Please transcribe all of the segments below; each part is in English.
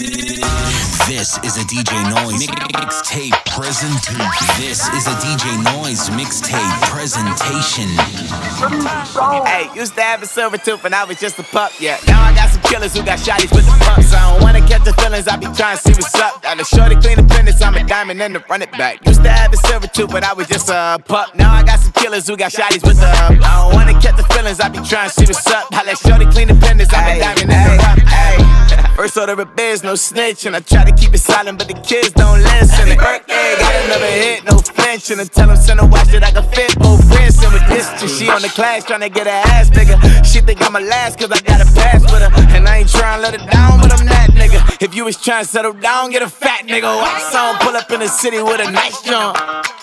This is a DJ Noise mixtape presentation. This is a DJ Noise mixtape presentation. Hey, used to have a silver tooth and I was just a pup, yeah. Now I got some killers who got shotties with the pumps. I don't wanna catch the feelings, I be trying to see what's up. Got a shorty clean appendix, I'm a diamond and a run it back. Used to have a silver tooth but I was just a pup. Now I got some killers who got shotties with the pumps. I don't wanna catch the feelings, I be trying to see what's up. How that shorty clean appendix, I'm a diamond and a run it back. First order of Bears, no snitch, and I try to keep it silent, but the kids don't listen. Happy birthday, got another hit, no flinching. And tell them send a watch that I can fit. Both friends and with this, she on the class trying to get her ass nigga. She think I'm a last cause I got a pass with her, and I ain't trying to let her down, but I'm that nigga. If you was trying to settle down, get a fat nigga. Watch song, pull up in the city with a nice jump.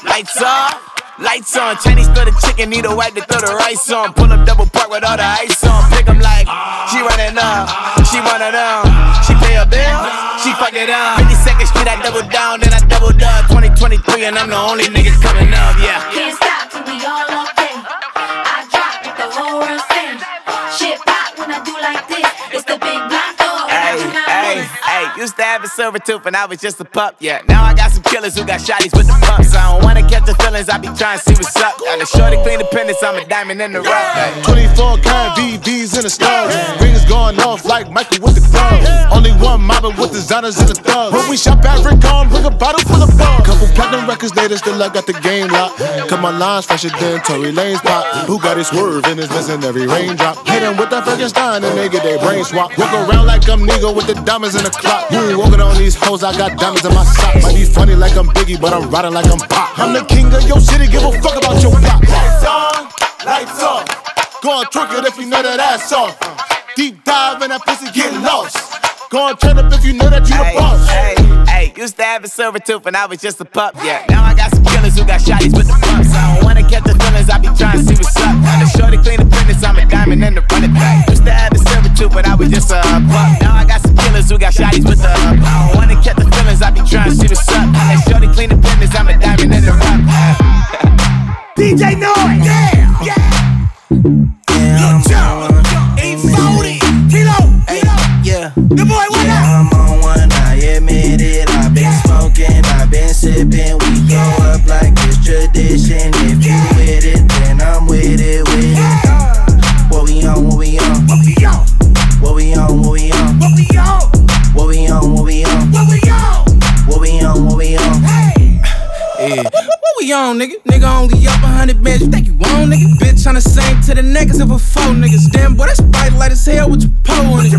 Lights off. Lights on, Chinese throw the chicken, need a wipe to throw the rice on. Pull up double park with all the ice on. Pick 'em like, she running up, she running down. She pay her bill, she fuck it up. 52nd Street, I double down, then I doubled up. 2023 and I'm the only nigga coming up, yeah. Can't stop till we all up in. I drop it, the whole world sings. Shit pop when I do like this, it's the big block. Hey, used to have a silver tooth and I was just a pup, yeah. Now I got some killers who got shotties with the pumps. I don't wanna catch the feelings, I be trying to see what's up. Got a shorty clean appendix, I'm a diamond in the rough. Hey. 24 kind VVs in the stars. Rings going off like Michael with the gloves. Only one mobbing with designers in the thugs. When we shop at Rick Owens, bring a bottle full of bug. Couple platinum records later, still I got the game locked. Cut my lines fresher than Tory Lanez pop. Who got his swerve in his legendary raindrop? Hit him with that Frankenstein and they get their brain swap. Walk around like I'm nigga with the diamonds in the clock. You ain't walking on these hoes, I got diamonds in my socks. Might be funny like I'm Biggie, but I'm riding like I'm Pop. I'm the king of your city, give a fuck about your block. Lights on, lights off. Go on, trick it if you know that ass off. Deep dive in that pussy, get lost. Go on, turn up if you know that you the boss. Hey, used to have a silver tooth and I was just a pup, yeah. Now I got some killers who got shotties with the pumps. I don't wanna catch the feelings, I be trying to see what's up. Now the shorty clean appendix, I'm a diamond in the running back. Used to have a silver tooth, but I was just a pup. Now I got some killers who got shotties with the pumps. I don't wanna catch the feelings, I be trying to see what's up. Now that shorty clean appendix, I'm a diamond in the running back. DJ Noise! Yeah! Yeah! Look out! 840! Yeah. The boy, what up? I'm on one, I admit it. I've been smoking, I've been sipping. We go up like it's tradition. If you with it, then I'm with it, with it. What we on, what we on? What we on? What we on, what we on? What we on? What we on, what we on? What we on? What we on, what we on? Hey! Yeah. What we on, nigga? Nigga only up 100 bands. You think you on, nigga? Bitch on the same to the niggas of a foe, niggas. Damn, boy, that's bright light as hell with your pole in it.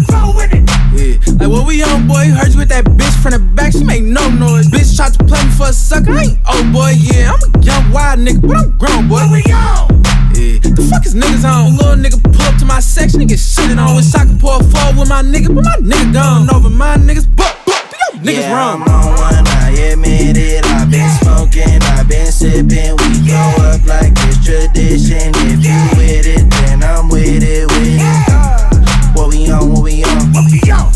Yeah, like what we on, boy? Heard you with that bitch from the back. She made no noise. Bitch tried to play me for a sucker. I ain't old boy, yeah. I'm a young wild nigga, but I'm grown, boy. What we on? Yeah, the fuck is niggas on? Little nigga pull up to my section and get shitted on. Wish I could pour a fall with my nigga, but my nigga gone over my niggas. Niggas wrong. I'm on one, I admit it. I've been smoking, I've been sipping. We go up like it's tradition. If you with it, then I'm with it, with it. What we on, what we on? What we on?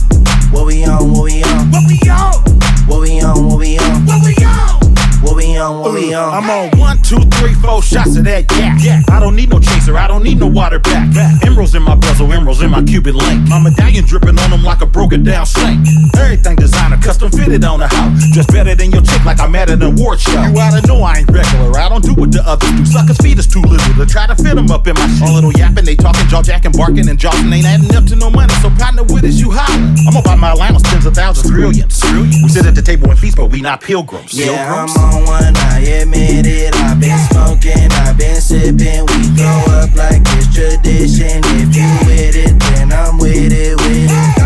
What we on, what we on? What we on? What we on, what we on? What we on? What we on, what we on? I'm on 1, 2, 3, 4 shots of that gas. Yeah. I don't need no chaser, I don't need no water back. Emeralds in my bezel, emeralds in my Cuban link. My medallion dripping on them like a broken down sink. Everything designer, custom fitted on the house. Just better than your chick like I'm at an award show. You oughta know I ain't regular, I don't do what the others do. Suckers' feet is too little to try to fit them up in my shit. All little yapping, they talking, jaw jacking, barking and jossin'. Ain't adding up to no money, so partner with us, you hollering. I'm gonna buy my allowance, tens of thousands, trillions. We sit at the table and feast, but we not pilgrims. Yeah, pilgrims? I'm on one, I admit it. I've been smoking, I've been sipping. We go up like it's tradition. If you with it, then I'm with it, with it.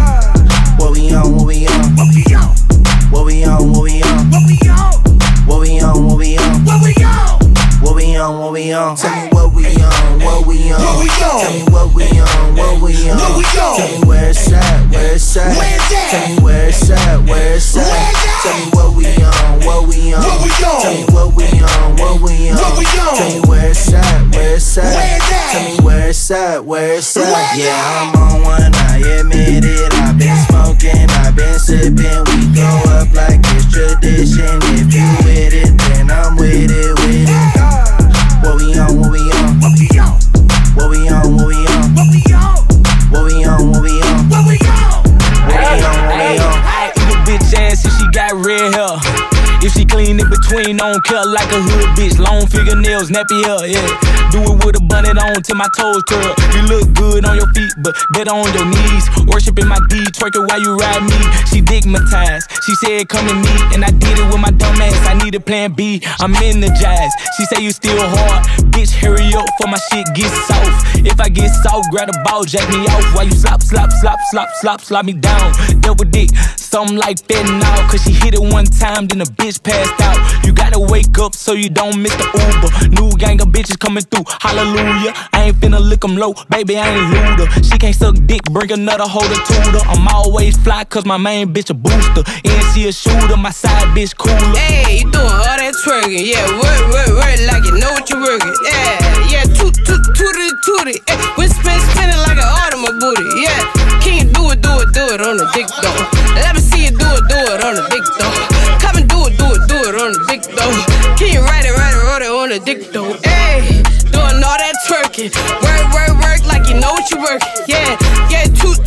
What we on, what we on? What we on? What we on, what we on? What we on? What we on, what we on? What we on? What we on, what we on? Tell me what we on, what we on? Tell me what we on, what we on? Tell me where it's at, where it's at. Tell me where it's at, where it's at. Tell me what we on, what we on? Tell me what we on, what we on? Tell me where it's at, where it's at. Tell me where it's at, where it's at. Yeah, I'm on one, I admit it. I've been smoking, I've been sipping. We go up like it's tradition. If you with it, then I'm with it, with it. What we on, what we on? What we on? What we on, what we on? What we on? What we on, what we on? What we on? What we on, what we on? chain on, cut like a hood bitch. Long fingernails, nappy hair, yeah. Do it with a bonnet on till my toes curl. You look good on your feet, but better on your knees. Worshiping my D, twerking while you ride me. She digmatized, she said come to me, and I did it with my dumb ass. I need a plan B, I'm energized. She say you still hard, bitch, hurry up for my shit gets soft. If I get soft, grab a ball, jack me off while you slop, slop, slop, slop, slop, slop me down. Double dick, something like that now. Cause she hit it one time, then the bitch passed out. You gotta wake up so you don't miss the Uber. New gang of bitches coming through, hallelujah. I ain't finna lick them low, baby, I ain't looter. She can't suck dick, bring another holder to her. I'm always fly cause my main bitch a booster. And she a shooter, my side bitch cooler. Hey, you doing all that twerking, yeah. Work like you know what you working, yeah. Yeah, toot it, yeah. We're spinning like an automobile booty, yeah. Can you do it on the big dog? Let me see you do it on the big dog. Come and do it on the big dog. Can you ride it on the dick dog? Hey, doing all that twerking. Work like you know what you working, yeah. Yeah, toot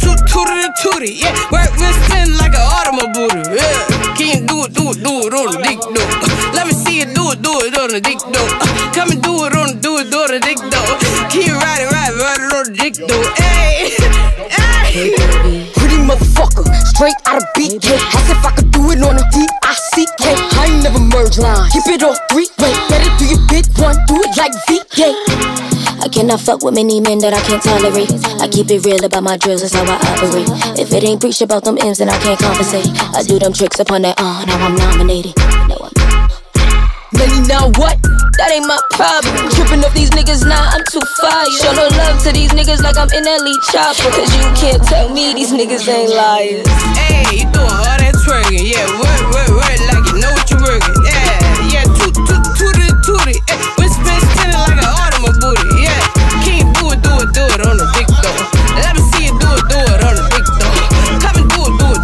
it, yeah. We're spinning like an automobile, yeah. Can you do it on the dick dog? Let me see you do it on the dick dog. Come and do it on the dick dog. Can you ride it on the dick dog? Hey. Pretty motherfucker, straight out of BK. Asked if I could do it on a D-I-C-K. I ain't never merge lines, keep it all three-way. Better do your big one, do it like VK. I cannot fuck with many men that I can't tolerate. I keep it real about my drills, that's how I operate. If it ain't preach about them M's, then I can't compensate. I do them tricks upon that, now I'm nominated. Money now what? That ain't my problem. Trippin' up these niggas now, nah, I'm too fire. Show no love to these niggas like I'm in L.E. Chopper. Cause you can't tell me these niggas ain't liars. Hey, you doing all that twerking, yeah. Work like you know what you working, yeah. Yeah, toot it, yeah. We're spinning like an automobile booty, yeah. Can't do it on the big dog. Let me see you do it on the big dog. Come and do it on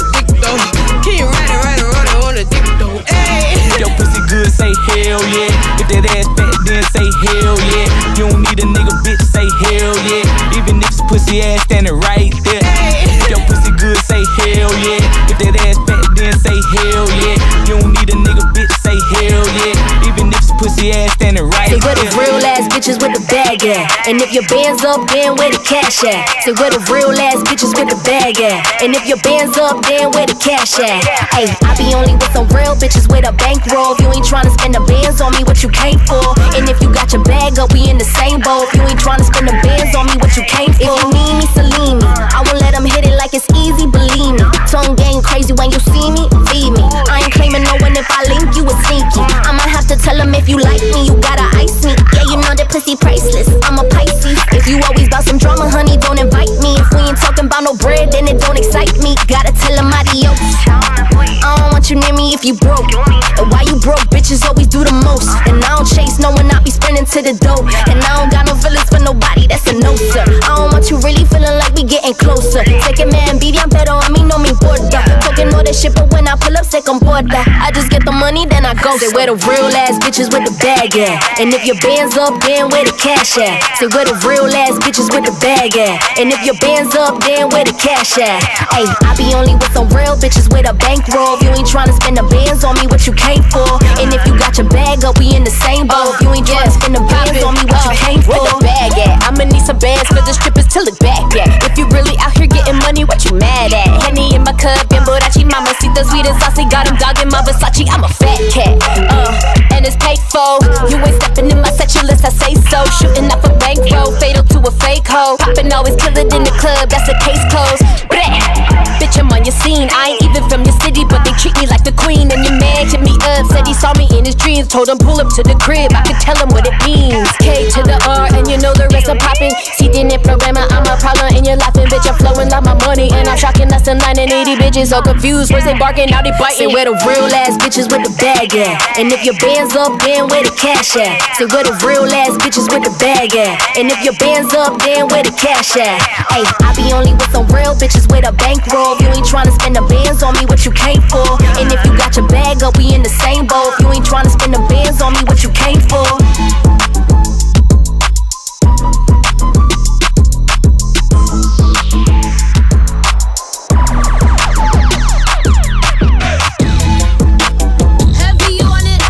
the big dog. Can't ride it on the dick dog, hey. Your pussy good, say hell yeah. If that ass fat, then say hell yeah. You don't need a nigga, bitch, say hell yeah. Even if this pussy ass standing right there. Your pussy good, say hell yeah. If that ass fat, then say hell yeah. You don't need a nigga, bitch, say hell yeah. Even if this pussy ass standing right there. Say where the real ass bitches with the bag at? And if your band's up, then where the cash at? Say where the real ass bitches with the bag at? And if your band's up, then where the cash at? Ayy, I be only with some real bitches with a bank. If you ain't tryna spend the bands on me, what you came for? And if you got your bag up, we in the same boat. If you ain't tryna spend the bands on me, what you came for? If you need me, Celine me. I won't let them hit it like it's easy, believe me. Tongue game crazy when you see me, feed me. I ain't claiming no one, if I link you, it's sneaky. I might have to tell them if you like me, you gotta ice me. Yeah, you know that pussy priceless, I'm a Pisces. If you always bout some drama, honey, don't invite me. If we ain't talking about no bread, then it don't excite me. Gotta tell them adios. I don't want you near me if you broke. Why you broke, bitches always do the most. And I don't chase no one, I be sprinting to the dough. And I don't got no feelings for nobody, that's a no, sir. I don't want you really feeling like we getting closer. Take it, man, baby, I'm better on me, no me borda. Talking all that shit, but when I pull up, take on borda. I just get the money, then I go. Say where the real ass bitches with the bag at? And if your band's up, then where the cash at? Say where the real ass bitches with the bag at? And if your band's up, then where the cash at? Ayy, I be only with some real bitches with a bankroll. If you ain't tryna spend the bands on me, what you came for? And if you got your bag up, we in the same boat. You ain't tryna spend the bands on me, what you came for? Where the bag at? I'ma need some bands for this trip is to look back at. If you really out here getting money, what you mad at? Henny in my cup, and Borachi mama see the sweetest saucy. Got him dogging my Versace, I'm a fat cat. And it's paid for. You ain't stepping in my section list, I say so. Shooting up a bankroll, fatal to a fake hoe. Poppin' always kill it in the club, that's a case closed. Bitch, I'm on your scene. I ain't even from your city, but they treat me like the queen. And your man hit me up, said he saw me in his dreams. Told him pull up to the crib, I could tell him what it means. K to the R, and you know the rest I'm poppin'. See, didn't program, I'm a problem in your life. And bitch, I'm flowing like my money, and I'm shocking us to 980 bitches. So confused, where's they barking, now they biting. Say where the real ass bitches with the bag at? And if your band's up, then where the cash at? Say where the real ass bitches with the bag at? And if your band's up, then where the cash at? Ayy, I be only with some real bitches with a bankroll. If you ain't tryna spend the bands on me, what you came for? And if you got your bag up, we in the same boat. If you ain't tryna spend the bands on me, what you came for? Heavy on it,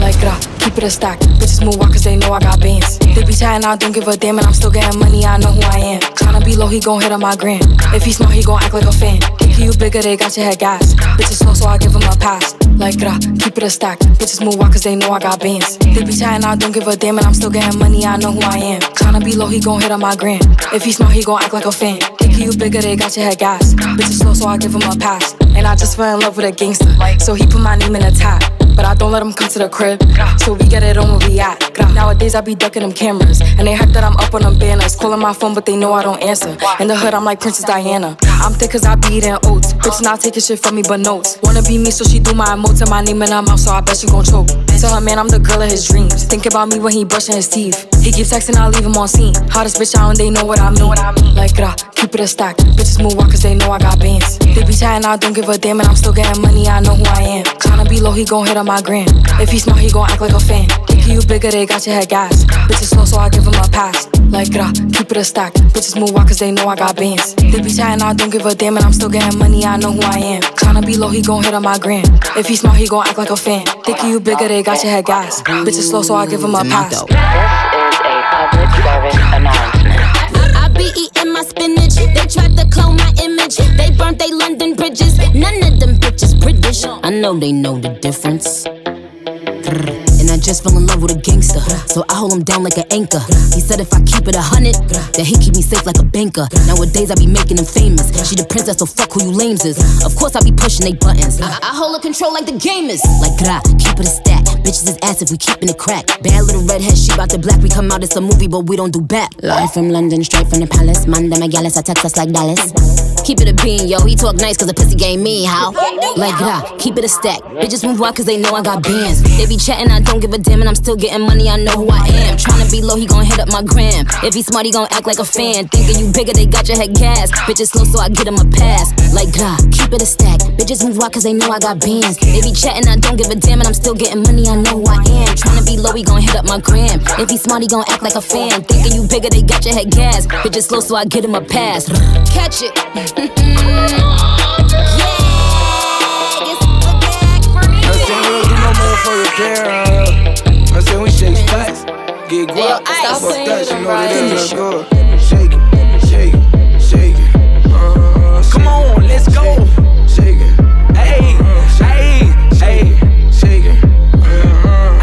like grah, keep it a stack. Bitches move out cause they know I got bands. They be chatting, I don't give a damn, and I'm still getting money, I know who I am. Tryna be low, he gon' hit on my gram. If he smart, he gon' act like a fan. If you bigger, they got your head gas. Bitches slow, so I give him a pass. Like grah, keep it a stack. Bitches move out cause they know I got bands. They be chatting, I don't give a damn, and I'm still getting money, I know who I am. Tryna be low, he gon' hit on my gram. If he smart, he gon' act like a fan. If you bigger, they got your head gas. Bitches slow, so I give him a pass. And I just fell in love with a gangster, so he put my name in a tag. But I don't let him come to the crib, so we get it on where we at. Nowadays I be ducking them cameras, and they hype that I'm up on them banners. Calling my phone, but they know I don't answer. In the hood, I'm like Princess Diana. I'm thick cause I be eating oats. Bitch not taking shit from me but notes. Wanna be me, so she do my emotes and my name in her mouth, so I bet she gon' choke. Tell her man I'm the girl of his dreams. Think about me when he brushing his teeth. He keeps texting, I leave him on scene. Hottest bitch out and they know what I mean. Like grah, keep it a stack. Bitches move out cause they know I got bands. They be chatting, I don't give a damn, and I'm still getting money, I know who I am. Tryna be low, he gon' hit on my gram. If he smart, he gon' act like a fan. If you bigger, they got your head gas. Bitches slow, so I give him a pass. Like grah, keep it a stack. Bitches move out cause they know I got bands. They be chatting, I don't give a damn, and I'm still getting money, I know who I am. Tryna be low, he gon' hit on my gram. If he smart, he gon' act like a fan. Think you bigger, they got your head gas. Bitches slow, so I give him a pass. This is a public service announcement. I be eating my spinach. They tried to clone my image. They burnt they London bridges. None of them bitches British. I know they know the difference. And I just fell in love with a gangster, so I hold him down like an anchor. He said if I keep it 100, that he keep me safe like a banker. Nowadays I be making him famous. She the princess, so fuck who you lames is. Of course I be pushing they buttons. I hold her control like the gamers. Like grah, keep it a stack. Bitches is ass if we keepin' it crack. Bad little redhead, she bout to black. We come out, it's a movie, but we don't do back. Live from London, straight from the palace. Manda Magalis, I text us like Dallas. Keep it a bean, yo. He talk nice cause the pussy game mean, how? Like grah, keep it a stack. Bitches move out cause they know I got bands. They be chatting, I don't give a damn, and I'm still getting money, I know who I am. Tryna be low, he gon' hit up my gram. If he smart, he gon' act like a fan. Thinking you bigger, they got your head gas. Bitches slow, so I get him a pass. Like grah, keep it a stack. Bitches move out cause they know I got bands. They be chatting, I don't give a damn, and I'm still getting money, I know who I am. Tryna be low, he gon' hit up my gram. If he smart, he gon' act like a fan. Thinking you bigger, they got your head gas. Bitches slow, so I get him a pass. Catch it. Yeah. I said we shake spots, get guap, fuck that, you know that ain't no good. Shake it, shake it, shake it. Come on, let's go. Shake it, ayy, ayy, ayy, shake it.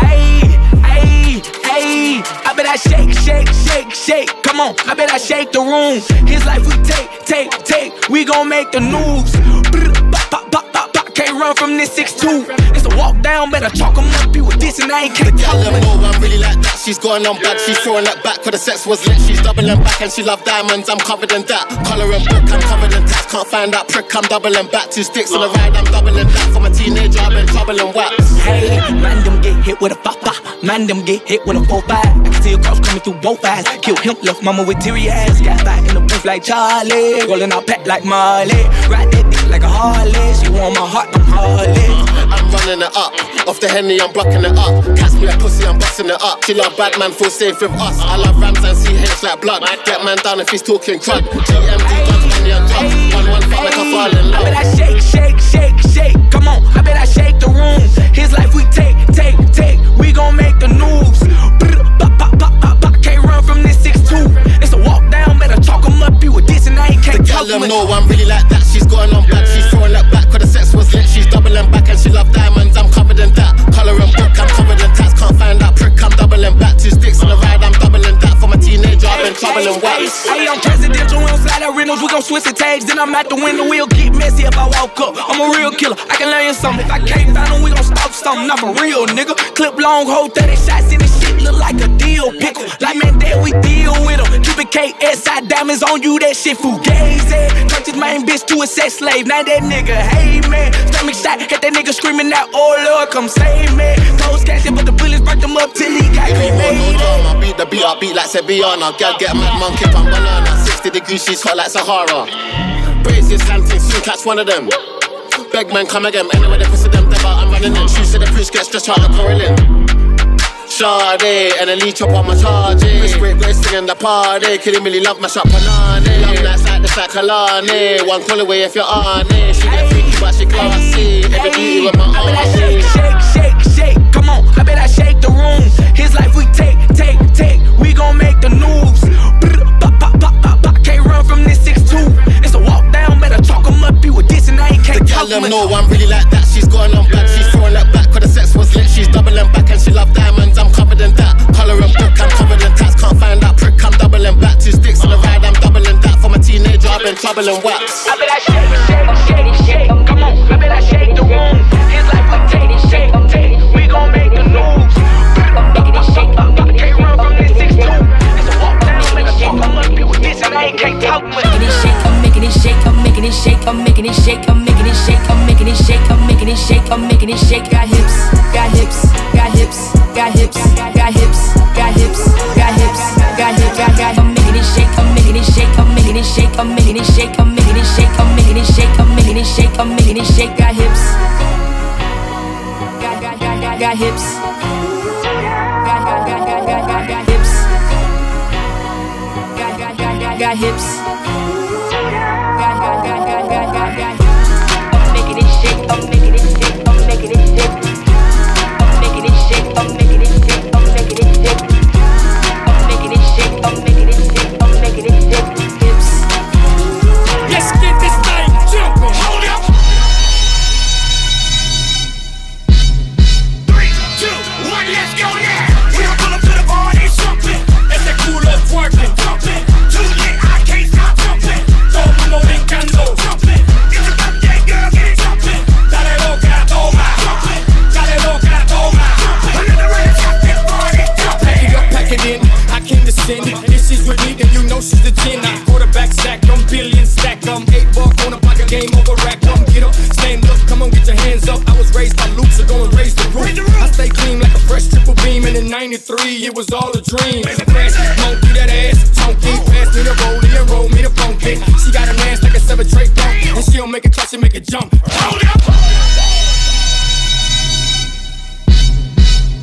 Ayy, ayy, ayy. I bet I shake, shake, shake, shake. Come on, I bet I shake the room. His life we take, take, take. We gon' make the news. Pop, pop, pop, pop. Can't run from this 6'2". It's a walk down, better chalk him up, be with this and I ain't can't tell him. I really like that, she's going on back, she's throwing that back, cause the sex was lit, she's doubling back, and she love diamonds, I'm covered in that, collar and book, I'm covered in tax, can't find that prick, I'm doubling back, 2 sticks on the ride, I'm doubling back, from a teenager, I've been troubling wax. Hey, man them get hit with a papa, man them get hit with a 4-5, I can see your cops coming through both eyes, kill him, love mama with teary eyes, got back in the booth like Charlie, rolling out pet like Marley, right there like a Harley, she want my heart, I'm Harley. I'm running it up, off the Henny, I'm blocking it up. Catch me that pussy, I'm busting it up. She love bad man, feel safe with us. I love Rams and CH like blood. Get man down if he's talking crud. GMD, guns, money and drugs. 115 like a fall in love. I bet I shake, shake, shake, shake. Come on, I bet I shake the room. His life we take, take, take. We gon' make the news. Pop, pop, pop, pop, pop. Can't run from this 6'2". It's a walk down, better chalk him up, be with this and I ain't can't tell him. No, I'm really like that. She's going on back, she's throwing that back, cause the sex was lit, she's doubling back, and she love diamonds, I'm covered in that, collar and book, I'm covered in tats, can't find that prick, I'm doubling back, 2 sticks on the ride, I'm doubling that, for my teenager, I've been troubling wax. Hey, I'm presidential, we don't slide our rentals, we gon' switch the tags, then I'm at the window, we'll get messy if I walk up, I'm a real killer, I can learn something, if I can't find them, we gon' stop something, not for real, nigga, clip long, hold 30 shots in this shit, look like a deal pickle, like man, there we deal with them, Cupid KSI diamonds on you, that shit fugazi, purchase my bitch to a sex slave, now that nigga, hey man, stomach shot, hit that nigga screaming out, oh Lord, come save me. Post casting, but the bullets burnt him up till he got cremated. I beat the beat, I beat like Sevilla. Now girl get a mad monkey from banana. 60 degrees, she's hot like Sahara. Brace this lantern, soon catch one of them. Beg man, come again, anyway they pussy them devil, I'm running in. Shoes to the priest, get stretched out the Corouray. Charlie, and a leech up on my charges. Chris Break, Grace singing the party. Killing really love my shot, panani. Love nights like the Sakalani. One Colouray if you're on it. She get freaky, wash your closet. Every day with my own. I bet I shake, shake, shake, shake. Come on, I bet I shake the room. His life we take, take, take. We gon' make the news. Pop, pop, pop, pop, pop. Can't run from this 6'2". It's a walk down, better chalk him up. Be with this and I ain't can't talk him. The girl know I'm really like that. She's going on back. She's throwing that back. Cause the sex was lit. She's doubling back and she love diamonds. I'm covered in that. Color and book, I'm covered in tats. Can't find that prick. I'm doubling back. 2 sticks on the ride. I'm doubling that. From a teenager, I've been troubling wax. I bet I shake, shake, shake, shake. Come on, I bet I shake the room. His life we take, shake, take. We gon' make the news. Can't run from this 6'2". It's a walk down, make a walk. I'm up here with this and I ain't can't talk much. I'm making it shake, I'm making it shake, I'm making it shake, I'm making it shake, I'm making it shake, I'm making it shake, I'm making it shake. Got hips, got hips, got hips, got hips, got hips, got hips, got hips, got hips, got hips. I'm making it shake, I'm making it shake, I'm making it shake, I'm making it shake, I'm making it shake, I'm making it shake, I'm making it shake, I'm making it shake. Got hips, got hips, got hips, got hips. It was all a dream. Crash, don't do that ass, chunky. Pass me the rollie and roll me the funky. She got an ass like a 7-tray bump, and she'll make it clutch, she make it jump. Roll it up.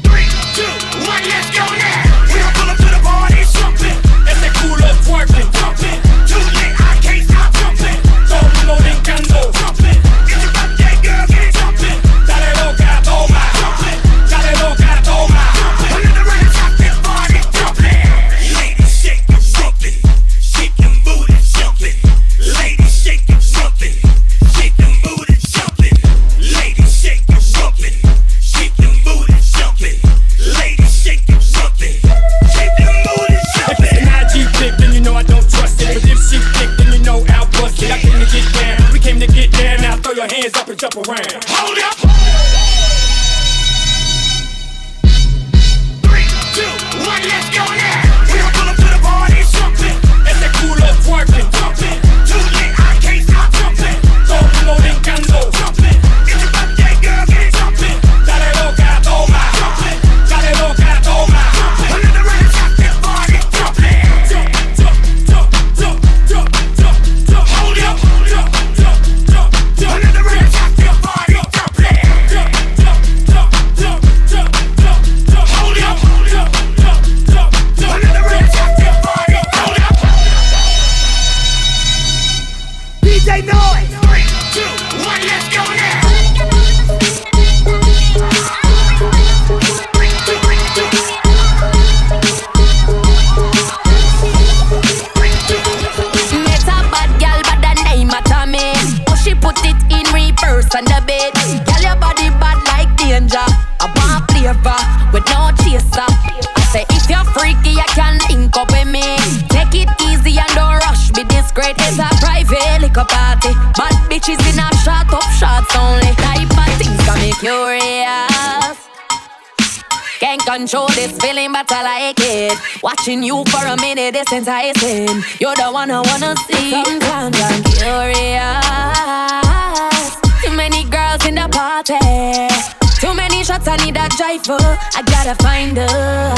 3, 2, 1, let's go now. We are pull up to the party, jumping. It's that cool up twerking, jumping. Too late, I can't stop jumping. Don't know they got no jumping. Get your pop, that girl, get jumping. Dale loca, toma, jumping. Dale loca, toma. Hands up and jump around. Hold up. 3, 2, 1, let's go now. We don't pull up to the party, jumping. It's that cool up twerking, jumping. Too late, I can't stop jumping. Don't know they got no jumping. It's about that girl, get it jumping. Dale loca, toma, jumping. Dale loca, toma, jumping. Another round of shots, this party, jumping. Jump, jump, jump, jump, jump, jump, jump. Hold up, jump, jump, jump, jump. DJ Noise. 3, 2, 1, let's go now. Met a bad gal, but the name a Tommy. Oh, she put it in reverse on the bed. Girl, your body bad like danger. I want flavor with no chaser. I say if you're freaky, you can link up with me. Take it easy and don't rush. Be discreet. It's a private liquor party. Bad bitches in a shot up shots only. Type of things got me curious. Can't control this feeling, but I like it. Watching you for a minute is enticing. You're the one I wanna see. Sometimes I'm curious. Too many girls in the party. Too many shots, I need a driver. I gotta find her.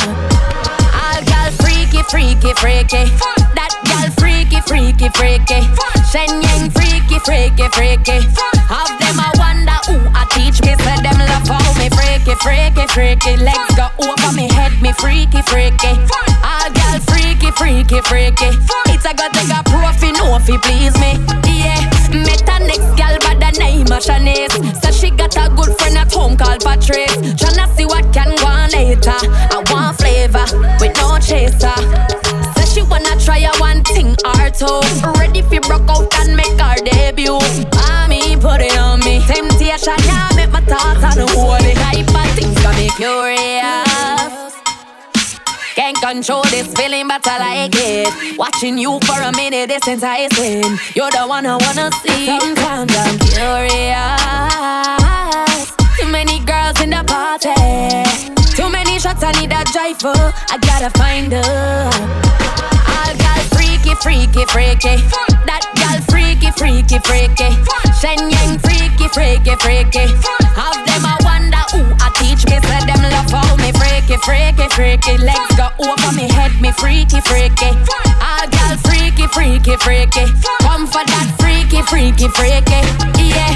All gal freaky, freaky, freaky. That gal freaky, freaky, freaky. Shen Yang freaky, freaky, freaky. Of them I wonder who I teach me. Said them love how me freaky, freaky, freaky. Legs go over me head, me freaky, freaky. All gal freaky, freaky, freaky. It's a go take a profi, no fi please me. Yeah, met a next gal by the name of Shanice. tricks. Tryna see what can go on later. I want flavor with no chaser. Says she wanna try a one thing or two. Ready if you broke out and make our debut. Mommy, put it on me. Temptation, yeah, make my thoughts on the holy. Type of things got me curious. Can't control this feeling, but I like it. Watching you for a minute, it's enticing. You're the one I wanna see. Sometimes I'm curious. Too many girls in the party. Too many shots I need a driver. I gotta find her. All girls freaky, freaky, freaky. That girl freaky, freaky, freaky. Shen Yang freaky, freaky, freaky. Have them I wonder who I teach me. Said them love how me freaky, freaky, freaky. Legs go over me head, me freaky, freaky. All girl freaky, freaky, freaky. Come for that freaky, freaky, freaky. Yeah.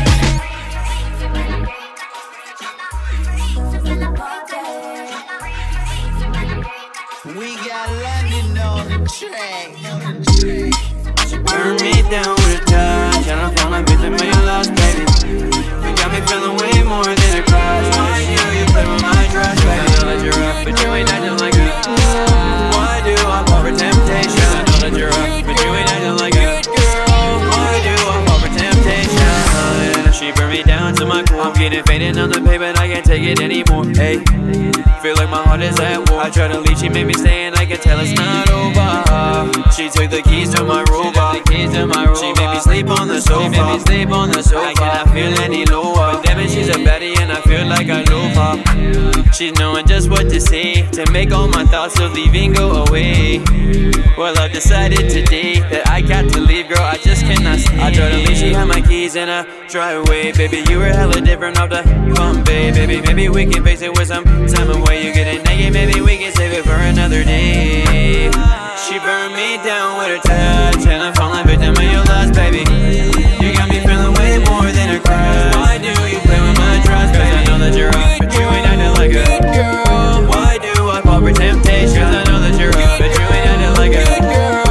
Turn me down with a touch. I don't wanna be the man you lost, baby. You got me feeling way more than a crush. Why do you play with my trust, baby? I know that you're up, but you ain't acting like a. Why do I fall for temptation? I know that you're up, but you ain't acting like a girl. Why do I fall for temptation? And she burned me down to my core. I'm getting faded on the paper, I can't take it anymore. Hey, feel like my heart is at war. I tried to leave, she made me stay, and I can tell it's not over. She took the keys to my robot. She made me sleep on the sofa. I cannot feel any lower. But damn it, she's a baddie, and I feel like I love her. She's knowing just what to say to make all my thoughts of leaving go away. Well, I've decided today that I got to leave, girl. I just cannot stay. I tried to leave, she had my keys, and I tried away, baby. You were hella different off the bump, baby. Maybe we can face it with some time away. You get it naked, maybe we can save it for another day. She burned me down with her touch, and I fall like victim of your lust, baby. You got me feeling way more than a crush. Why do you play with my trust, baby? I know that you're up, but you ain't acting like a good girl. Why do I fall for temptation? I know that you're up, but you ain't acting like a good girl.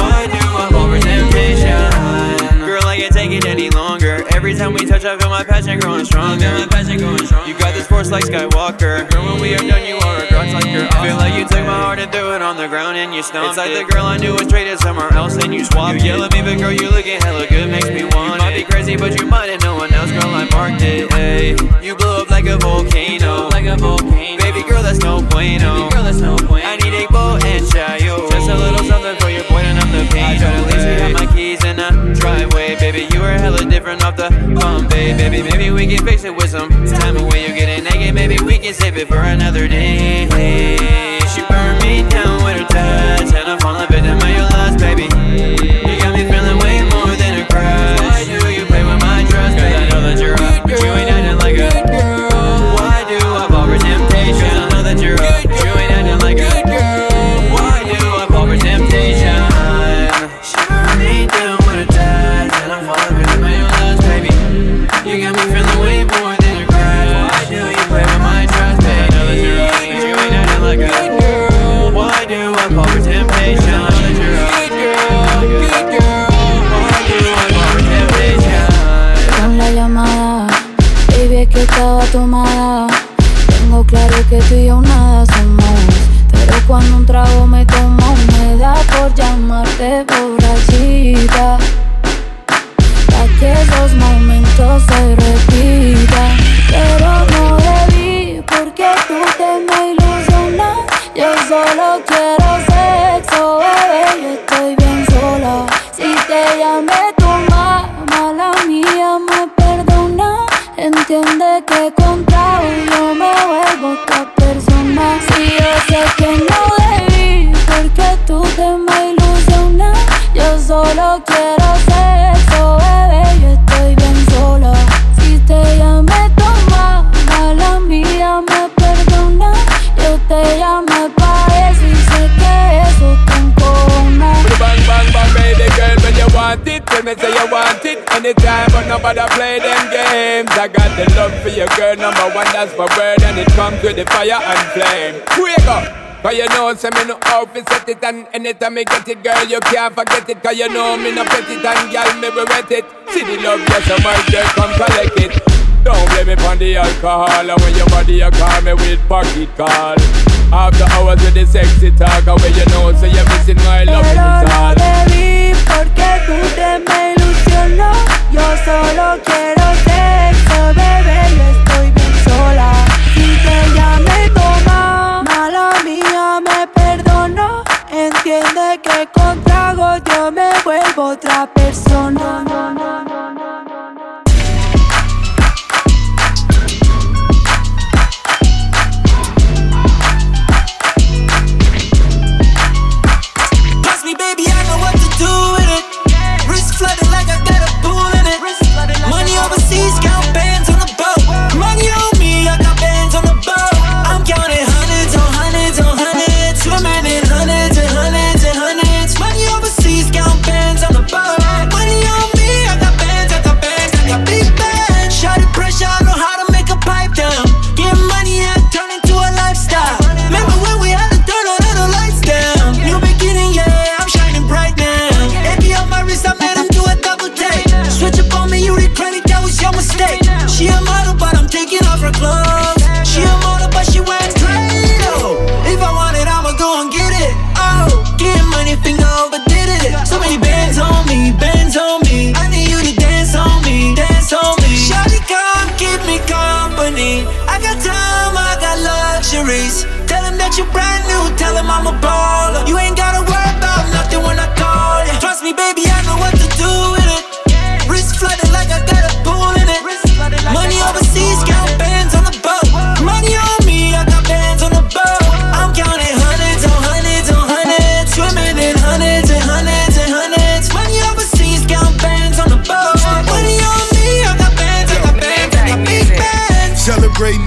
Why do I fall for temptation? Girl, I can't take it any longer. Every time we touch, I feel my passion growing stronger. You got this force like Skywalker. Girl, when we are done, you are a grudge like your. I feel like you took my heart and threw it on the ground and you stomped. It's like the girl I knew was traded somewhere else and you swapped. You yell at me, but girl, you looking hella good, makes me want it. You might be crazy, but you might have no one else, girl, I marked it. Hey, you blew up like a volcano. Baby girl, that's no bueno. I need a boat and chayo. Just a little something for your boy and I'm the pain. I try to leave, you got my keys in a driveway. Baby, you were hella different off the bump, baby. Maybe we can fix it with some time away. You get it naked, maybe we can save it for another day. She burned me down with her touch, and I fall a bit in my lust, baby. You got me feeling way more than a crush. Why do you play with my trust? Cause I know that you're up, but you ain't acting like a good girl. Why do I fall for temptation? Cause I know that you're up, but you ain't acting like a good girl. Why do I fall for temptation? She burned me down with her touch, and I fall a bit in my lust, baby. You got me feeling way more than a crush. Why do you play with my trust, baby? I know that you're up, but you ain't acting like a good girl. Why do I fall for temptation? I know that you're up. Good girl. Why do I fall for temptation? Con la llamada, baby, que estaba tomada. Tengo claro que tú y yo nada somos. Pero cuando un trago me tomo, me da por llamarte borrachita. Pa' que esos momentos se repitan. Pero no debí, porque tú te me ilusionas. Yo solo quiero sexo, bebé, yo estoy bien sola. Si te llamé tu mamá, la mía me perdona. Entiende que con trago yo me vuelvo otra persona. Si yo sé que no debí, porque tú te me ilusionas. Yo solo quiero sexo, bebé, yo estoy bien sola. Si te llamé tu mamá, la mía me perdona. Yo te llamé pa' eso y sé que eso te encojona. Bang, bang, bang, baby girl, when you want it, tell me say you want it anytime, but nobody play them games. I got the love for your girl, #1, that's my word, and it comes with the fire and flame. Wake up! But you know, say me no outfit set it, and anytime me get it, girl, you can't forget it. Cause you know me no pet it, and girl, me be wet it. See the love, yes, I might just come collect it. Don't blame me for the alcohol. And when your body you call me with pocket call. After hours with the sexy talk. And when you know so you're missing my love in the salt. Pero no debí porque tú te me ilusionó. Yo solo quiero sexo, bebé. Yo estoy bien sola. Si te llamé toma, mala mía me perdono. Entiende que con tragos yo me vuelvo otra persona.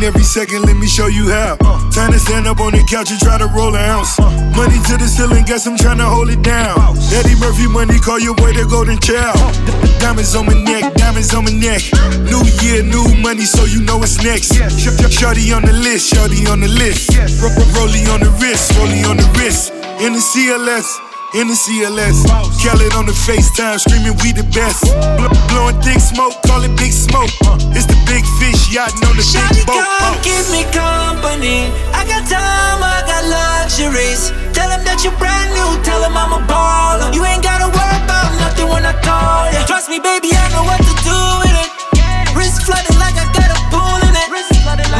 Every second, let me show you how. Time to stand up on the couch and try to roll a ounce. Money to the ceiling, guess I'm trying to hold it down. Eddie Murphy money, call your boy the golden child. Diamonds on my neck, diamonds on my neck. New year, new money, so you know what's next. Shorty on the list, shorty on the list. Rollie on the wrist, rollie on the wrist. In the CLS. In the CLS, call it on the FaceTime, screaming we the best. Blowing thick smoke, call it big smoke. It's the big fish yachting on the Shawty big boat. Come give me company. I got time, I got luxuries. Tell them that you're brand new, tell them I'm a baller. You ain't gotta worry about nothing when I call you. Trust me, baby, I know what to do with it. Wrist flooded like I got a pool in it.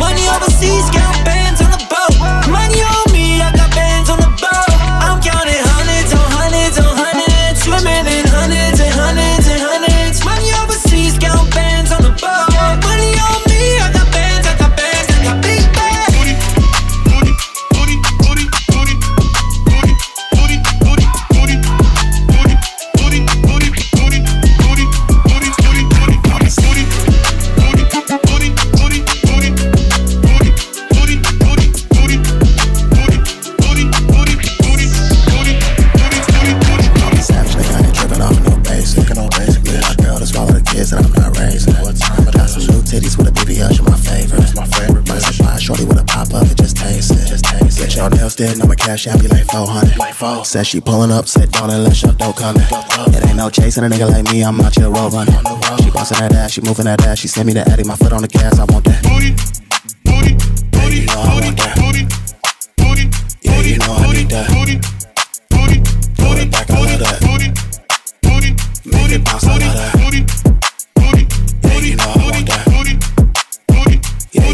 Money overseas, got bands on the boat. Money on me, I got bands on the boat. I'm counting hundreds on hundreds on hundreds, swimming in hundreds and hundreds and hundreds. Money overseas, count bands on the boat. Money on me, I got bands, I got bands, I got big bands. Booty, booty, booty, booty, booty, booty, booty, booty, booty, booty, booty, booty, booty, booty, booty, booty, booty, booty, booty, booty, booty, booty, booty, booty, booty, booty, booty. And I'm not raising it. I got some new titties with a BBL, she my favorite. It's my favorite. Might supply shorty with a pop up, it just tastes it. Just taste it. Get your nails did, I'ma cash out, be like 400. Like 4. Said she pulling up, sit down and let your dough come in. It ain't no chasing a nigga like me, I'm out your road running. She bouncing that ass, she moving that ass, she sent me the Addy, my foot on the gas, I want that. Booty, booty, booty, booty, booty, booty, you know I need that. Booty, booty, booty, booty, booty, booty, booty, booty, booty.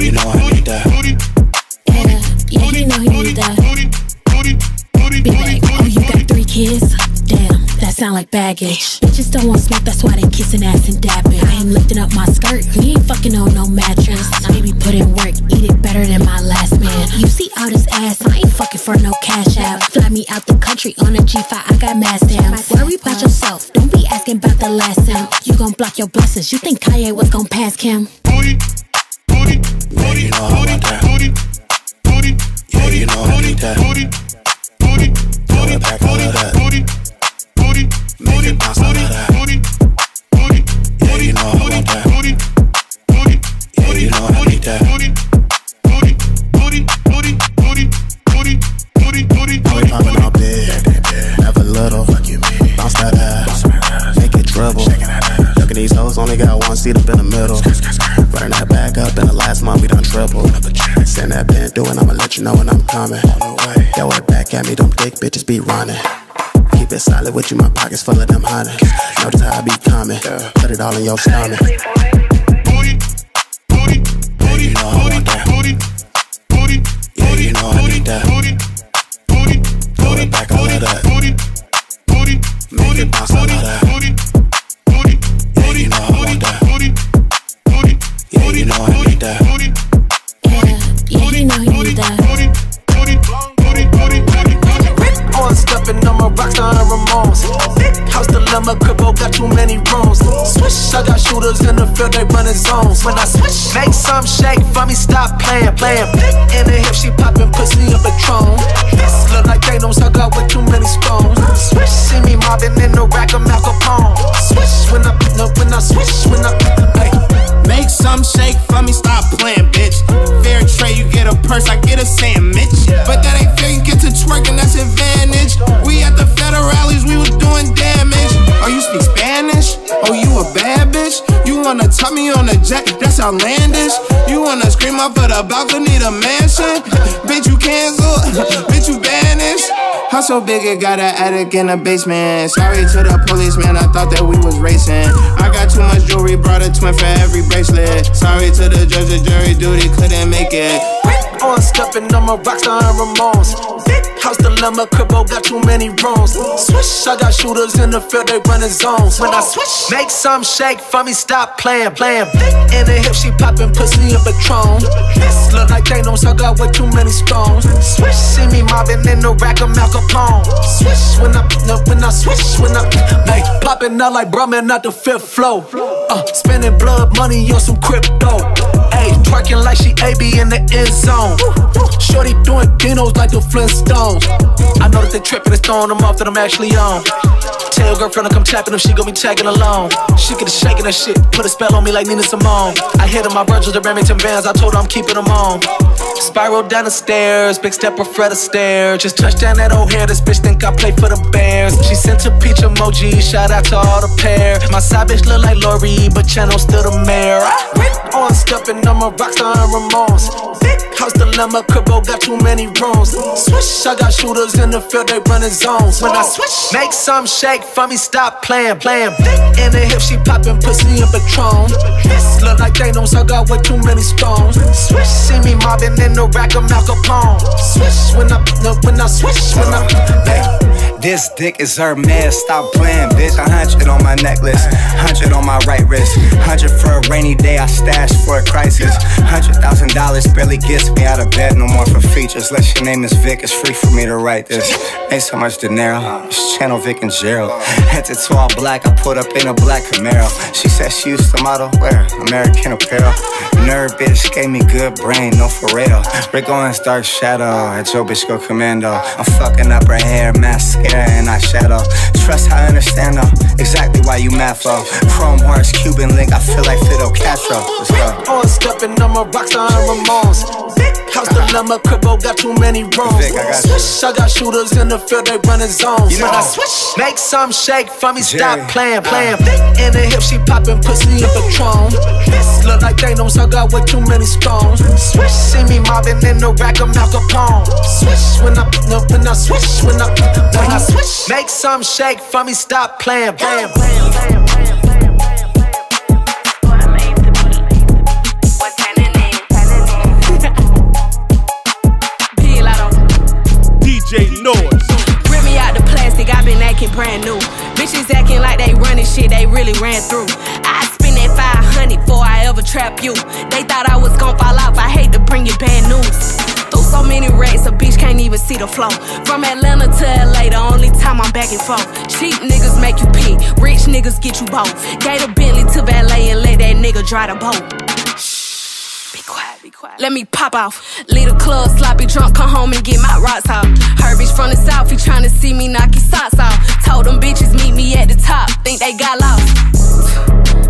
You know I want that. Yeah, you know I need that. Yeah, you know you need that. Be like, oh, you got 3 kids? Damn, that sound like baggage. Bitches don't want smoke, that's why they kissing ass and dapping. I ain't lifting up my skirt, he ain't fucking on no mattress. Baby put in work, eat it better than my last man. You see all this ass, I ain't fucking for no cash out. Fly me out the country on a G5, I got mass down. Worry about yourself, don't be asking about the last sound. You gon' block your blessings, you think Kanye was gon' pass Kim? Booty, booty, booty, booty, booty, booty, booty, booty, booty, booty, booty, booty. Booty, booty, booty, booty, booty, booty, booty, booty, booty, booty, booty, booty. These hoes only got one seat up in the middle. Burn that back. up in the last month, we done tripled. Send that band doing, I'ma let you know when I'm coming. Yo, it back at me, them dick bitches be running. Keep it solid with you, my pockets full of them honey. Notice how I be coming, put it all in your stomach. Booty, booty, booty, booty, booty, booty, you know I need that. Booty, booty, back all of that. Booty, booty, booty, booty, booty, booty, you know I want that. Yeah, you know I need that. Yeah, you know you need that. Rick Owens stepping on my rockstar Ramones. House dilemma, cripple got too many rooms. Swish, I got shooters in the field, they running zones. When I switch, make some shake for me, stop playing. In the hip, she popping pussy up a throne. This look like they don't suck up with too many stones. Swish, see me mobbing in the rack of Mal Capone. Swish, when I pick up, when I swish, when I pick up, make some shake for me, stop playing, bitch. Fair trade, you get a purse, I get a sandwich. But that ain't fair, you get to twerking, that's advantage. We at the federales, we was doing damage. Oh, you speak Spanish? Oh, you a bad bitch? You wanna top me on a jet, that's outlandish. You wanna scream up for the balcony, the mansion. Bitch, you canceled, bitch, you banished. House so big, it got an attic in the basement. Sorry to the policeman, I thought that we was racing. I got too much jewelry, brought a twin for every bracelet. Sorry to the jury duty couldn't make it. Rick Owens stepping on my rockstar Ramones. House dilemma, cripple got too many rooms. Swish, I got shooters in the field, they running zones. When I switch, make some shake for me, stop playing. In the hip, she popping pussy and Patron. This look like they don't suck up with too many stones. Swish, see me mobbing in the rack of Mal Capone. Swish, when I make popping out like bruh, man, out the fifth floor. Spending blood money on some crypto. Ayy, twerking like she AB in the end zone. Shorty doing dinos like the Flintstones. I know that they trippin' and throwin' them off that I'm actually on. Tell girlfriend to come tappin' if she gon' be tagging along. She get a shakin' that shit, put a spell on me like Nina Simone. I hit on my Virgils, the Remington bands, I told her I'm keeping them on. Spiral down the stairs, big step with Fred Astaire. Just touched down that O'Hare, this bitch think I play for the Bears. She sent a peach emoji, shout out to all the pair. My side bitch look like Lori, but channel still the mayor. Rick Owens steppin' on my rockstar Ramones. House dilemma, cripple got too many rooms. Swish, I got shooters in the field, they running zones. When I switch, make some shake for me, stop playing. In the hip, she popping pussy and Patron. This look like they don't suck up with too many stones. Swish, see me mobbing in the rack of Mal Capone. Swish, when I switch. This dick is her man, stop playing, bitch. 100 on my necklace, 100 on my right wrist, 100 for a rainy day I stash for a crisis. $100,000 barely gets me out of bed no more for features. Unless your name is Vic, it's free for me to write this. Ain't so much dinero, it's Channel Vic and Gerald. Head to tall black, I pulled up in a black Camaro. She said she used to model, wear American Apparel. Nerd bitch gave me good brain, no for real. Rick Owens dark shadow, and Joe bitch go commando. I'm fucking up her hair, mascara and eyeshadow. Trust, I understand though, exactly why you mad for. Chrome Hearts, Cuban link, I feel like Fito Castro. Let's go. On stepping on my rockstar Ramones. House dilemma, cripple got too many rooms. Swish, I got shooters in the field, they running zones. When I switch, make some shake for me, stop playing. In the hip, she popping pussy and Patron. This look like they don't suck up with too many stones. Swish, see me mobbing in the rack of Mal Capone. Swish, when I switch. Switch. Make some shake for me, stop playing. DJ Noise. Rip me out the plastic, I've been acting brand new. Bitches acting like they running shit, they really ran through. I spend that 500 before I ever trap you. They thought I was gon' fall off, I hate to bring you bad news. Through so many racks, a bitch can't even see the flow. From Atlanta to LA, the only time I'm back and forth. Cheap niggas make you pee, rich niggas get you both. Gave a Bentley to valet and let that nigga dry the boat. Shh, be quiet. Let me pop off. Lead a club, sloppy drunk, come home and get my rocks off. Her bitch from the south, he tryna see me knock his socks off. Told them bitches meet me at the top, think they got lost.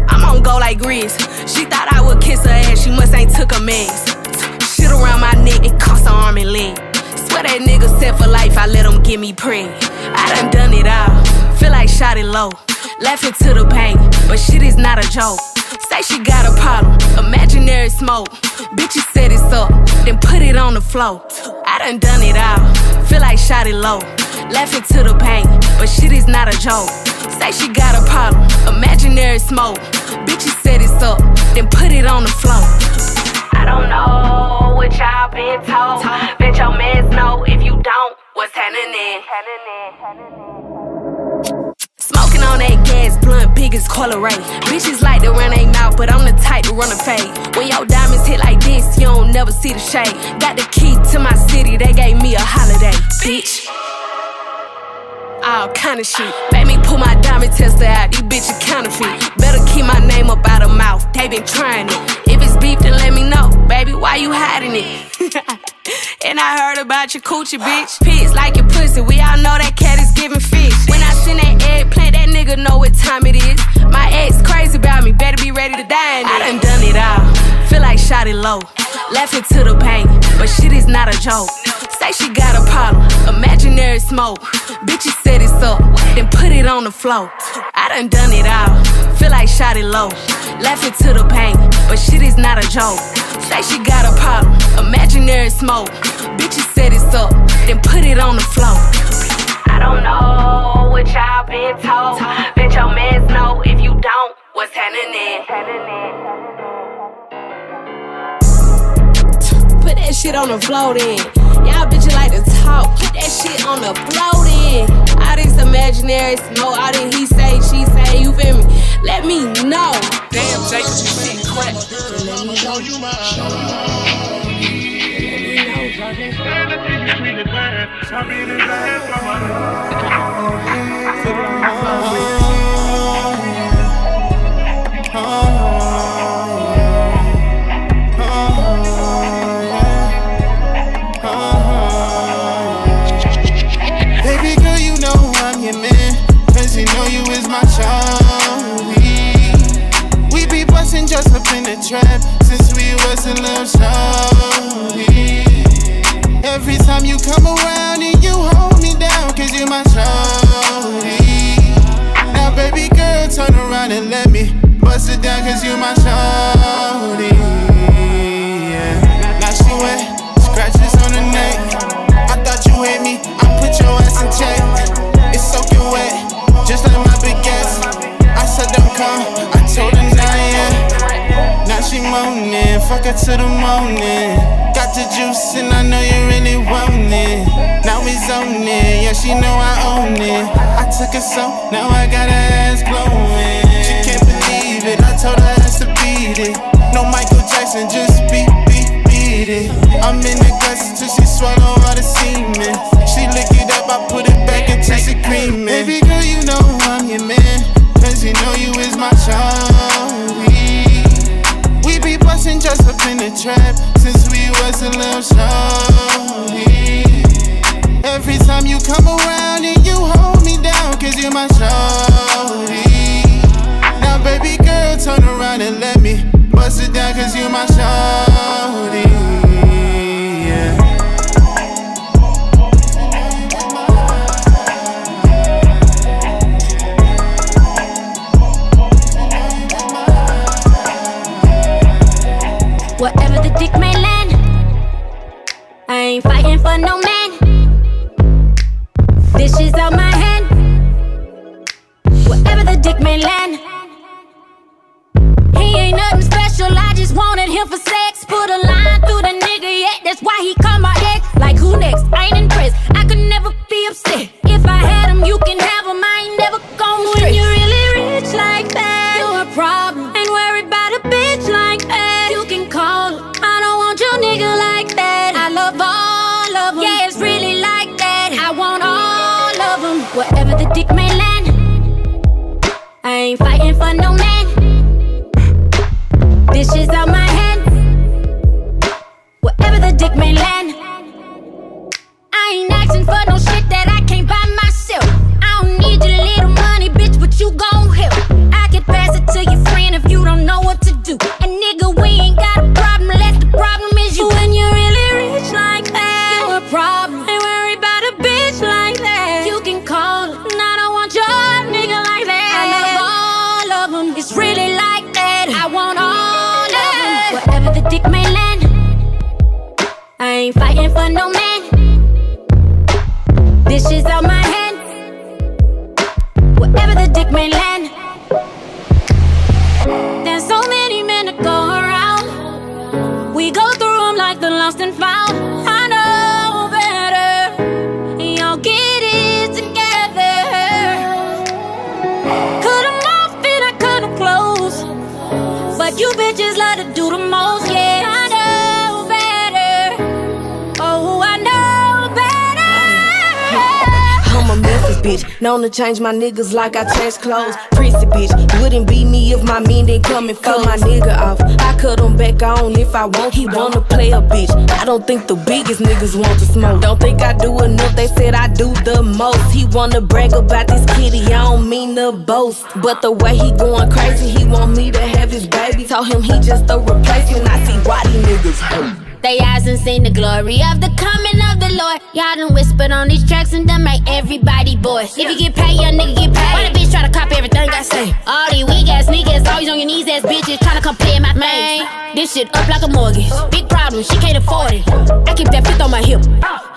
I'm on go like Grizz. She thought I would kiss her ass, she must ain't took a mess. Shit around my neck, it costs an arm and leg. Swear that nigga set for life, I let him get me preg. I done it all, feel like shot it low. Laughing to the bank, but shit is not a joke. Say she got a problem, imaginary smoke. Bitch, you set it up, then put it on the floor. I done it all, feel like shot it low. Laughing to the pain, but shit is not a joke. Say she got a problem, imaginary smoke. Bitch, you set it up, then put it on the floor. I don't know what y'all been told. Bet your mans know if you don't, what's happening. Smoking on that gas blunt, big as Colouray. Bitches like to run they mouth, but I'm the type to run a fade. When your diamonds hit like this, you don't never see the shade. Got the key to my city, they gave me a holiday, bitch. All kind of shit. Made me pull my diamond tester out, these bitches counterfeit. Better keep my name up out of mouth, they been trying it. If it's beef, then let me know, baby, why you hiding it? And I heard about your coochie, bitch. Pits like your pussy, we all know that cat is giving fish. When I send that eggplant, that nigga know what time it is. My ex crazy about me, better be ready to die in it. I done it all, feel like shot it low. Laughing to the pain, but shit is not a joke. Say she got a problem, imaginary smoke. Bitch, you set it up, then put it on the floor. I done it all, feel like shot it low. Laughing to the pain, but shit is not a joke. Say she got a problem, imaginary smoke. Bitches set it up, then put it on the floor. I don't know what y'all been told. Bet your mans know if you don't, what's happening. Put that shit on the floor then. Y'all bitches like to talk, put that shit on the floor then. All this imaginary smoke, all this he say, she say, you feel me? Let me know. Damn, Jacob, you sick crack. Let me know you my. Baby girl, you know I'm your man, 'cause you know you is my Charlie. We be bustin' just up in the trap since we was a little Charlie. Every time you come around and you hold me down, 'cause you my shawty. Now baby girl, turn around and let me bust it down, 'cause you my shawty, yeah. Now she wet, scratches on her neck. I thought you hit me, I put your ass in check. It's soaking wet, just like my big ass. I said don't come, I told her nah, yeah. Now she moaning, fuck her to the morning. Got the juice and I know you really want it. Now we zone it, yeah, she know I own it. I took her so, now I got her ass glowing. She can't believe it, I told her ass to beat it. No Michael Jackson, just beat it. I'm in the guts till she swallow all the semen. She lick it up, I put it back until she cream it. Baby girl, you know I'm your man, 'cause you know you is my Charlie. We be bustin' just up in the trap since we was a little shawty. Every time you come around and you hold me down, 'cause you my shawty. Now baby girl, turn around and let me bust it down, 'cause you my shawty, yeah. Wherever the dick may land, I ain't fighting for no man. This is out my hand. Wherever the dick may land, he ain't nothing special, I just wanted him for sex. Put a line through the nigga, yeah, that's why he called my ex. Like who next? I ain't impressed, I could never be upset. If I had him, you can have him, I ain't never gon' stress. When you're really rich like that, you're a problem. Ain't worried about a bitch like that. I don't want your nigga like that. I love all of them. Yeah, it's really like that. I want all of them. Wherever the dick may land, I ain't fighting for no man. This shit's out my hand. Wherever the dick may land, I ain't asking for no shit that I can't buy myself. I don't need your little money, bitch, but you gon' help. I could pass it to your friend if you don't know what to do. And nigga, we ain't got a problem, let the problem is you. When you're really rich like that, you're a problem. Ain't worried about a bitch like that. You can call, and I don't want your nigga like that. I love all of them. It's ain't fighting for no man. This is out my hand. Wherever the dick may land. There's so many men to go around. We go through them like the lost and found. I know better. Y'all get it together. Could've off and I could've closed. But you bitches love to do the most, yeah. I know better. Oh, I know better. I'm a messy bitch. Known to change my niggas like I change clothes. Prissy bitch, wouldn't beat me if my men didn't come and cut my nigga off. I cut him back on if I want. He wanna play a bitch. I don't think the biggest niggas want to smoke. Don't think I do enough, they said I do the most. He wanna brag about this kitty, I don't mean to boast, but the way he going crazy, he want me to have his baby. Told him he just a replacement, I see why these niggas hate. They hasn't seen the glory of the coming of the Lord. Y'all done whispered on these tracks and done make everybody bored. If you get paid, your nigga get paid. Why the bitch try to copy everything I say? All these weak ass niggas, always on your knees ass bitches tryna come play in my face. This shit up like a mortgage. Big problem, she can't afford it. I keep that fifth on my hip.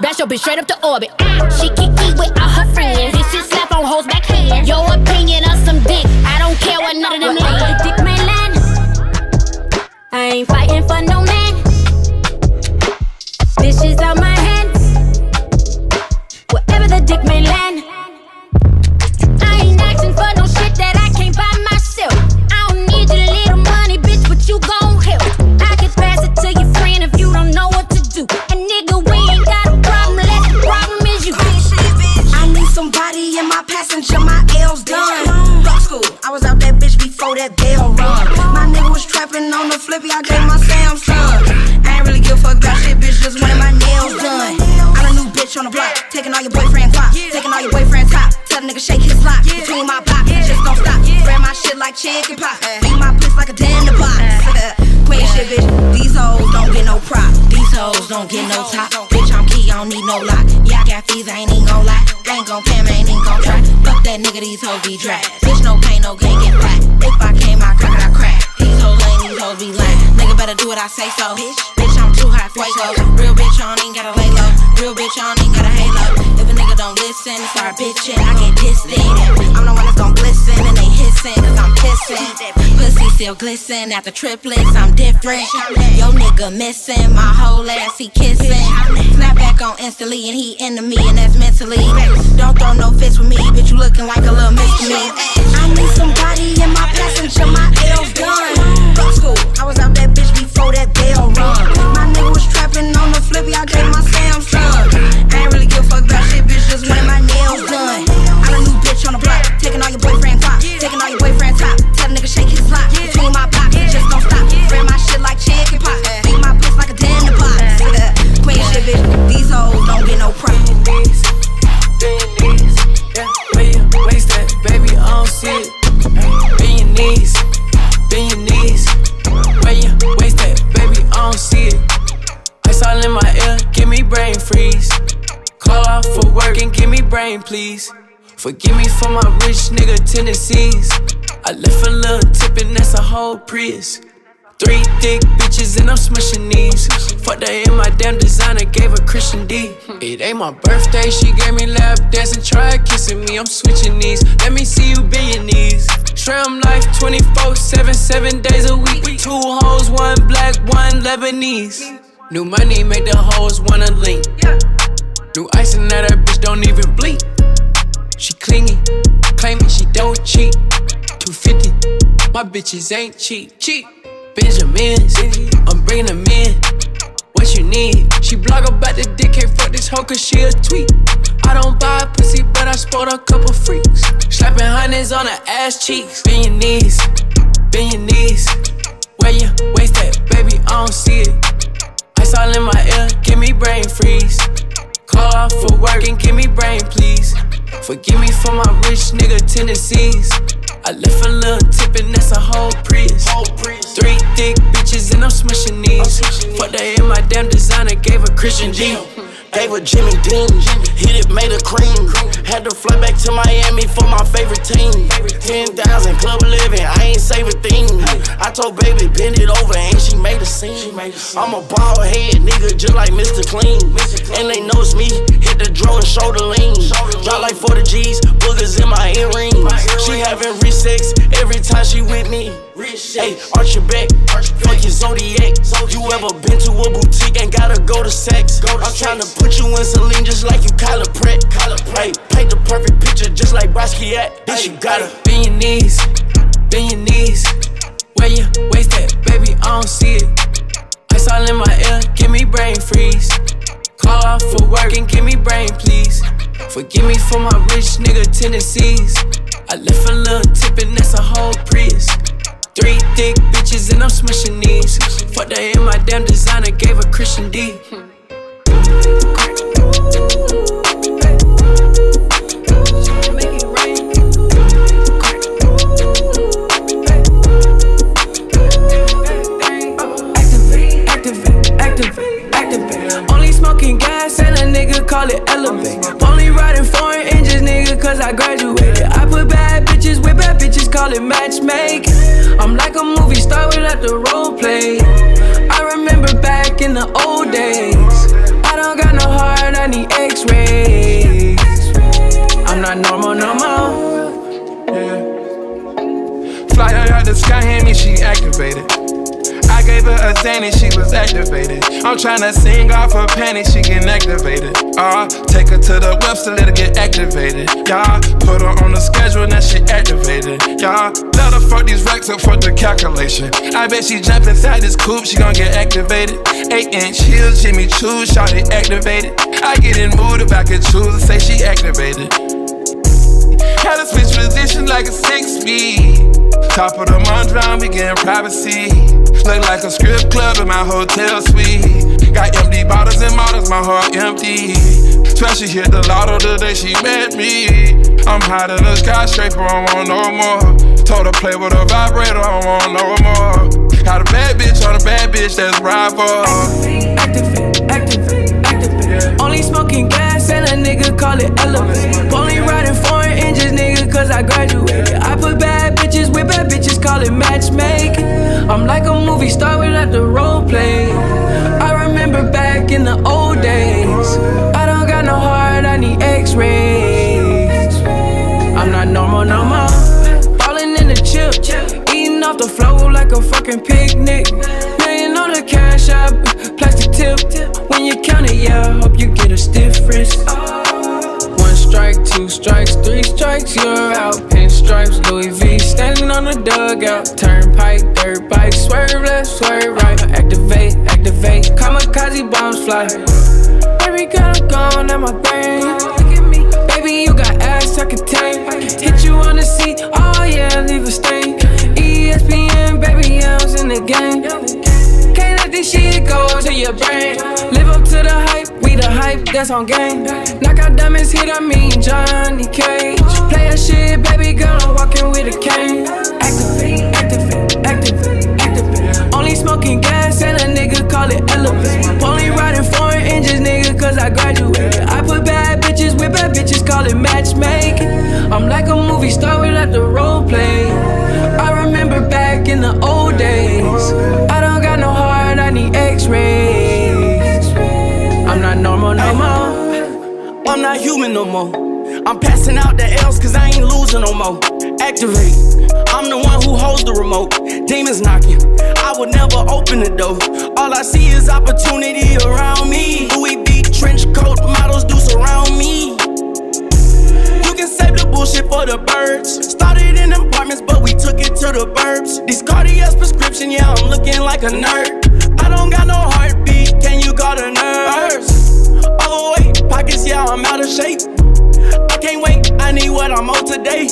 Blast your bitch straight up to orbit. She kiki with all her friends. This shit slap on hoes back hands. Your opinion of some dick, I don't care what none of them niggas. Dick may land. I ain't fighting for no man. Dishes out my hands. Wherever the dick may land. I ain't asking for no shit that I can't buy myself. I don't need your little money, bitch, but you gon' help. I can pass it to your friend if you don't know what to do. And nigga, we ain't got a problem, let the problem is you. I need somebody in my passenger, my L's done. Rock school, I was out that bitch before that bell rung. My nigga was trapping on the flippy, I gave my Samsung. Really give a fuck about shit, bitch, just wanted my nails done. I'm a new bitch on the block, taking all your boyfriend's top, taking all your boyfriend's top. Tell the nigga shake his lock, between my pop, just don't stop. Spread my shit like chicken pot, beat my piss like a tender box. Queen shit, bitch, these hoes don't get no prop, these hoes don't get no top. Bitch, I'm key, I don't need no lock. Yeah, I got fees, I ain't even gon' lie. I ain't gon' pam, I ain't even gon' try. Fuck that nigga, these hoes be dry. Bitch, no pain, no gain, get flat. If I came, I crack, I crack. These hoes ain't, these hoes be lying. Nigga better do what I say so, bitch. Too hot, Fuego. Real bitch, I don't even gotta lay low. Real bitch, I don't even gotta halo. If a nigga don't listen, start bitching, I get pissed in. I'm the one that's gon' glisten, and they hissing, cause I'm pissing. Pussy still glisten, after triplets, I'm different. Yo nigga missing, my whole ass, he kissing. Snap back on instantly, and he into me, and that's mentally. Don't throw no fits with me, bitch, you looking like a little misfit. I need somebody in my passenger, my L's done. Rock school, I was out that bitch before that bell rung. My nigga was trapping on the flippy, I gave my Samsung. I ain't really give a fuck about shit, bitch, just wanted my nails done. I got a new bitch on the block, taking all your boyfriend top, taking all your boyfriend top. Tell the nigga shake his lock, between my block, just don't stop. Spread my shit like chicken pot, beat my piss like a dinner pot. Queen shit, bitch, these hoes don't get no pride. Billionaires, yeah, where you waste that, baby, I don't see it. Billionaires, billionaires, where you waste that, baby, I don't see it. It's all in my ear, give me brain freeze. Call off for work and give me brain, please. Forgive me for my rich nigga tendencies. I left a little tip and that's a whole Prius. 3 thick bitches and I'm smushing these. Fuck that in my damn designer, gave her Christian D. It ain't my birthday, she gave me lap dancing, tried kissing me, I'm switching these. Let me see you billionaires. Shram life 24/7, 7 days a week. 2 hoes, 1 black, 1 Lebanese. New money make the hoes wanna link. New ice and that bitch don't even bleed. She clingy, claiming she don't cheat. 250, my bitches ain't cheap. Cheap Benjamins, I'm bringing them in. What you need? She blog about the dick, can't fuck this hoe cause she a tweet. I don't buy pussy, but I sport a couple freaks. Slapping hundreds on her ass cheeks. Billionaires, billionaires, where you waste that, baby, I don't see it. Ice all in my ear, give me brain freeze. Call off for work and give me brain, please. Forgive me for my rich nigga tendencies. I left a little tip and that's a whole Prius. 3 thick bitches and I'm smushing these. Fuck that in my damn designer, gave her Christian G. Gave her Jimmy Dean, hit it, made her cream. Had to fly back to Miami for my favorite team. 10,000 club living, I ain't save a thing. I told baby bend it over and she made a scene. I'm a bald head nigga just like Mr. Clean. And they know it's me, hit the draw and shoulder lean. Drop like 40 G's, boogers in my earrings. She having rich sex every time she with me. Hey, arch your back, fuck your zodiac. You ever been to a boutique and gotta go to sex? I'm tryna put you in Celine just like you Kyla Pratt. Hey, paint the perfect picture just like Basquiat. Bitch, you gotta bend your knees, bend your knees. Where you waist at, baby, I don't see it. Ice all in my ear, give me brain freeze. Call off for work and give me brain, please. Forgive me for my rich nigga tendencies. I left a little tip and that's a whole priest. 3 thick bitches and I'm smushing these. Fuck that in my damn designer, gave a Christian D. Activate, activate, activate, activate. Only smoking gas and a nigga call it elevate. Only riding foreign engines, nigga, cause I graduated. I put bad bitches with bad bitches, call it matchmaking. I'm like a movie star without the role play. I remember back in the old days. I don't got no heart, I need x-rays. I'm not normal no more. Yeah. Fly her out the sky, hit me, she activated. I gave her a Xanny, she was activated. I'm tryna sing off her panties, she getting activated. Take her to the Webster, let her get activated. Y'all, put her on the schedule, now she activated. Y'all, let her fuck these racks up for the calculation. I bet she jump inside this coupe, she gon' get activated. 8-inch heels, Jimmy Choo, shawty activated. I get in mood if I could choose and say she activated. Had to switch position like a 6 feet. Top of the Mondrian, we getting privacy. Look like a strip club in my hotel suite. Got empty bottles and models, my heart empty. Swear she hit the lotto the day she met me. I'm high to the skyscraper, I want no more. Told her play with a vibrator, I want no more. Got a bad bitch on a bad bitch, that's rival. Activate, activate, activate, activate. Only smoking gas and a nigga call it elevate. Only riding foreign engines, nigga, cause I graduated. I put bad bitches with bad bitches, call it matchmaking. I'm like a movie star without the role play. I remember back in the old days. I don't got no heart, I need x-rays. I'm not normal no more. Ballin' in the chip, eating off the floor like a fucking picnic. Million on the cash app, plastic tip. When you count it, yeah, hope you get a stiff wrist. 1 strike, 2 strikes, 3 strikes, you're out. Pinstripes, Louis V, standing on the dugout. Turnpike, dirt bike, swerve left, swerve right. Activate, activate, kamikaze bombs fly. Every girl gone at my brain. Look at me, baby, you got ass I can tame. Hit you on the seat, oh yeah, leave a stain. ESPN, baby, I was in the game. Can't let this shit go to your brain. Live up to the hype. The hype that's on game. Knock out diamonds, hit on me, Johnny Cage. Play a shit, baby girl, I'm walking with a cane. Activate, activate, activate, activate. Only smoking gas and a nigga call it elevate. Only riding foreign engines, nigga, cause I graduated. I put bad bitches with bad bitches, call it matchmaking. I'm like a movie star without the role play. I remember back in the old days. I don't got no heart, I need x-rays. I'm not normal no more. I'm not human no more. I'm passing out the L's cause I ain't losing no more. Activate. I'm the one who holds the remote. Demons knocking. I would never open the door. All I see is opportunity around me. Louis V trench coat models do surround me. You can save the bullshit for the birds. Started in apartments but we took it to the burbs. These Cartier's prescription, yeah, I'm looking like a nerd. I don't got no heartbeat, can you call the nerves? Oh wait, pockets, yeah, I'm out of shape. I can't wait, I need what I'm on today.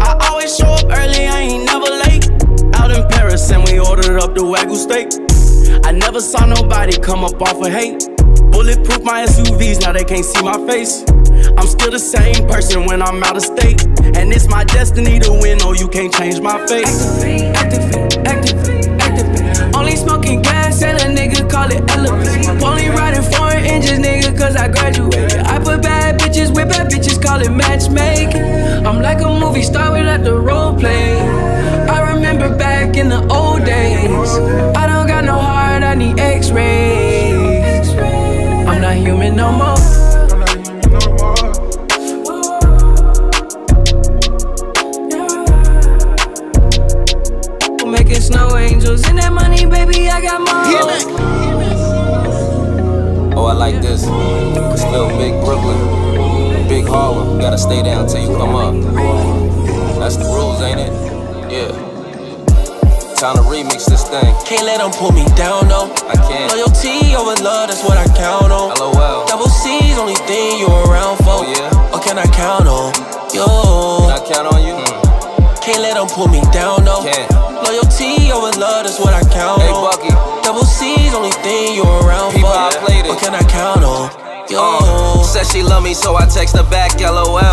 I always show up early, I ain't never late. Out in Paris and we ordered up the Wagyu steak. I never saw nobody come up off of hate. Bulletproof my SUVs, now they can't see my face. I'm still the same person when I'm out of state. And it's my destiny to win, oh, you can't change my fate. Activate, activate, activate, activate. Only smoking gas and a nigga call it elevate. Only riding foreign engines, nigga, cause I graduated. I put bad bitches with bad bitches, call call it matchmaking. I'm like a movie star, we let the role play. I remember back in the old days. I don't got no heart, I need x-rays. I'm not human no more. Snow angels in that money, baby. I got more. Oh, I like this. It's still big Brooklyn, big Harlem. Gotta stay down till you come up. That's the rules, ain't it? Yeah. Time to remix this thing. Can't let them pull me down, no. I can't. Loyalty over love, that's what I count on. LOL. Double C's, only thing you around for. Oh, yeah. Or can I count on you? Can I count on you? Can't let them pull me down, no. Can't. Loyalty over love, that's what I count on. Hey, Bucky. Double C's, only thing you around for. What can I count on? Said she love me, so I text her back, LOL.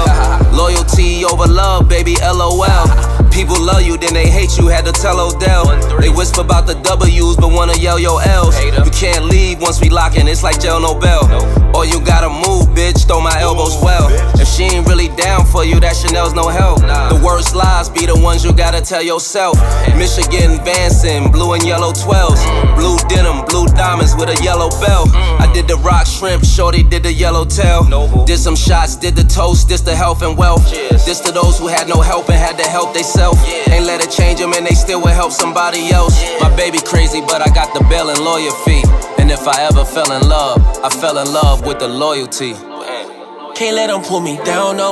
Loyalty over love, baby, LOL. People love you, then they hate you, had to tell Odell. They whisper about the W's, but wanna yell your L's. You can't leave once we lockin', it's like jail, no bell. Or you gotta move, bitch, throw my elbows well. If she ain't really down for you, that Chanel's no help. The worst lies be the ones you gotta tell yourself. Michigan Vanson, blue and yellow 12s. Blue denim, blue diamonds with a yellow belt. I did the rock shrimp, shorty did the yellow tail. Did some shots, did the toast, this the health and wealth. This to those who had no help and had to help theyself. Ain't let it change them and they still would help somebody else. My baby crazy, but I got the bail and lawyer fee. And if I ever fell in love, I fell in love with the loyalty. Can't let them pull me down, no.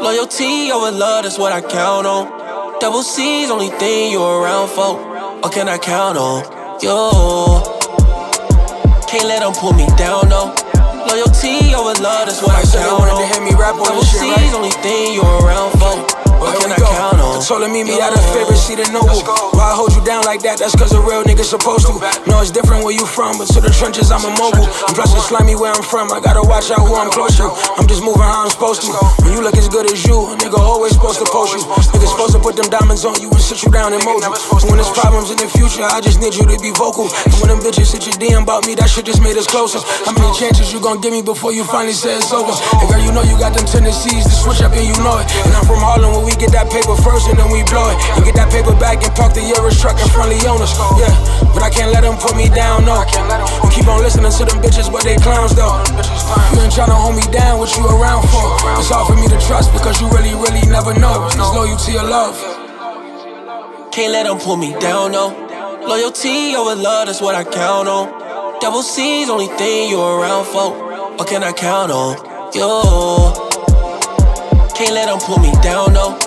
Loyalty over love, that's what I count on. Double C's, only thing you around for. Or can I count on you? Can't let them pull me down, no. Loyalty over love, that's what I count on. Wanted to hear me rap on this shit, right? Double C's, only thing you around for. What can I count on? Controlling me, me out of favorite seat in Noble. Why I hold you down like that? That's cause a real nigga supposed to. No, it's different where you from, but to the trenches I'm immobile. I'm plus it's slimy where I'm from. I gotta watch out who I'm close to. I'm just moving how I'm supposed to. When you look as good as you, a nigga always supposed to post you. Nigga supposed to put them diamonds on you and sit you down and mold you. And when there's problems in the future, I just need you to be vocal. And when them bitches hit your DM about me, that shit just made us closer. How many chances you gon' give me before you finally say it's over? And girl, you know you got them tendencies to switch up and you know it. And I'm from Harlem, when we get that paper first and then we blow it. You get that paper back and park the Yaris truck in front of Leonis. Yeah, but I can't let them put me down, no. You keep on listening to them bitches, but they clowns, though. You ain't tryna hold me down, what you around for? It's hard for me to trust because you really, really never know. It's loyalty or love. Can't let them pull me down, no. Loyalty over love, that's what I count on. Double C's, only thing you around for. Or can I count on you? Can't let them pull me down, no.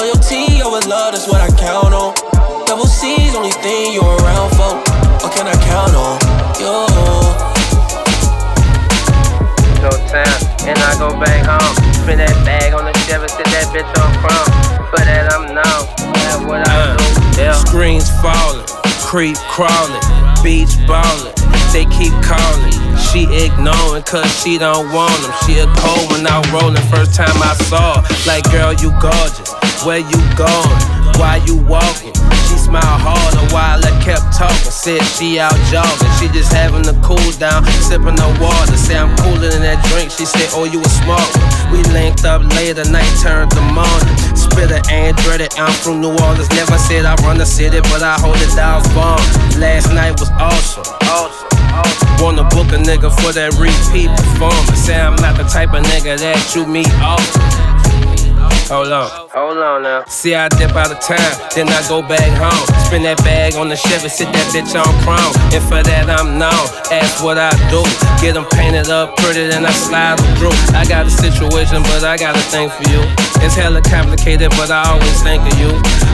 Loyalty over love, that's what I count on. Double C's, only thing you around for. Or can I count on you? So time, and I go back home. Spin that bag on the Chevy, sit that bitch on front. But that I'm known, that's what I do, yeah. Screens falling, creep crawling, beach balling. They keep calling, she ignoring cause she don't want them. She a cold one out rolling, first time I saw her. Like, girl, you gorgeous, where you going, why you walking? She smiled hard a while, I kept talking. Said she out jogging, she just having a cool down, sipping the water. Say I'm cooler than that drink, she said, oh, you a smart one. We linked up later, night turned to morning. Spitter and dreaded, I'm from New Orleans. Never said I run the city, but I hold it down bomb. Last night was awesome, awesome. Wanna book a nigga for that repeat performance. Say I'm not the type of nigga that you meet often. Hold on, hold on now. See, I dip out of time, then I go back home. Spin that bag on the Chevy, sit that bitch on Chrome. And for that I'm known, ask what I do. Get them painted up pretty, then I slide them through. I got a situation, but I got a thing for you. It's hella complicated, but I always think of you.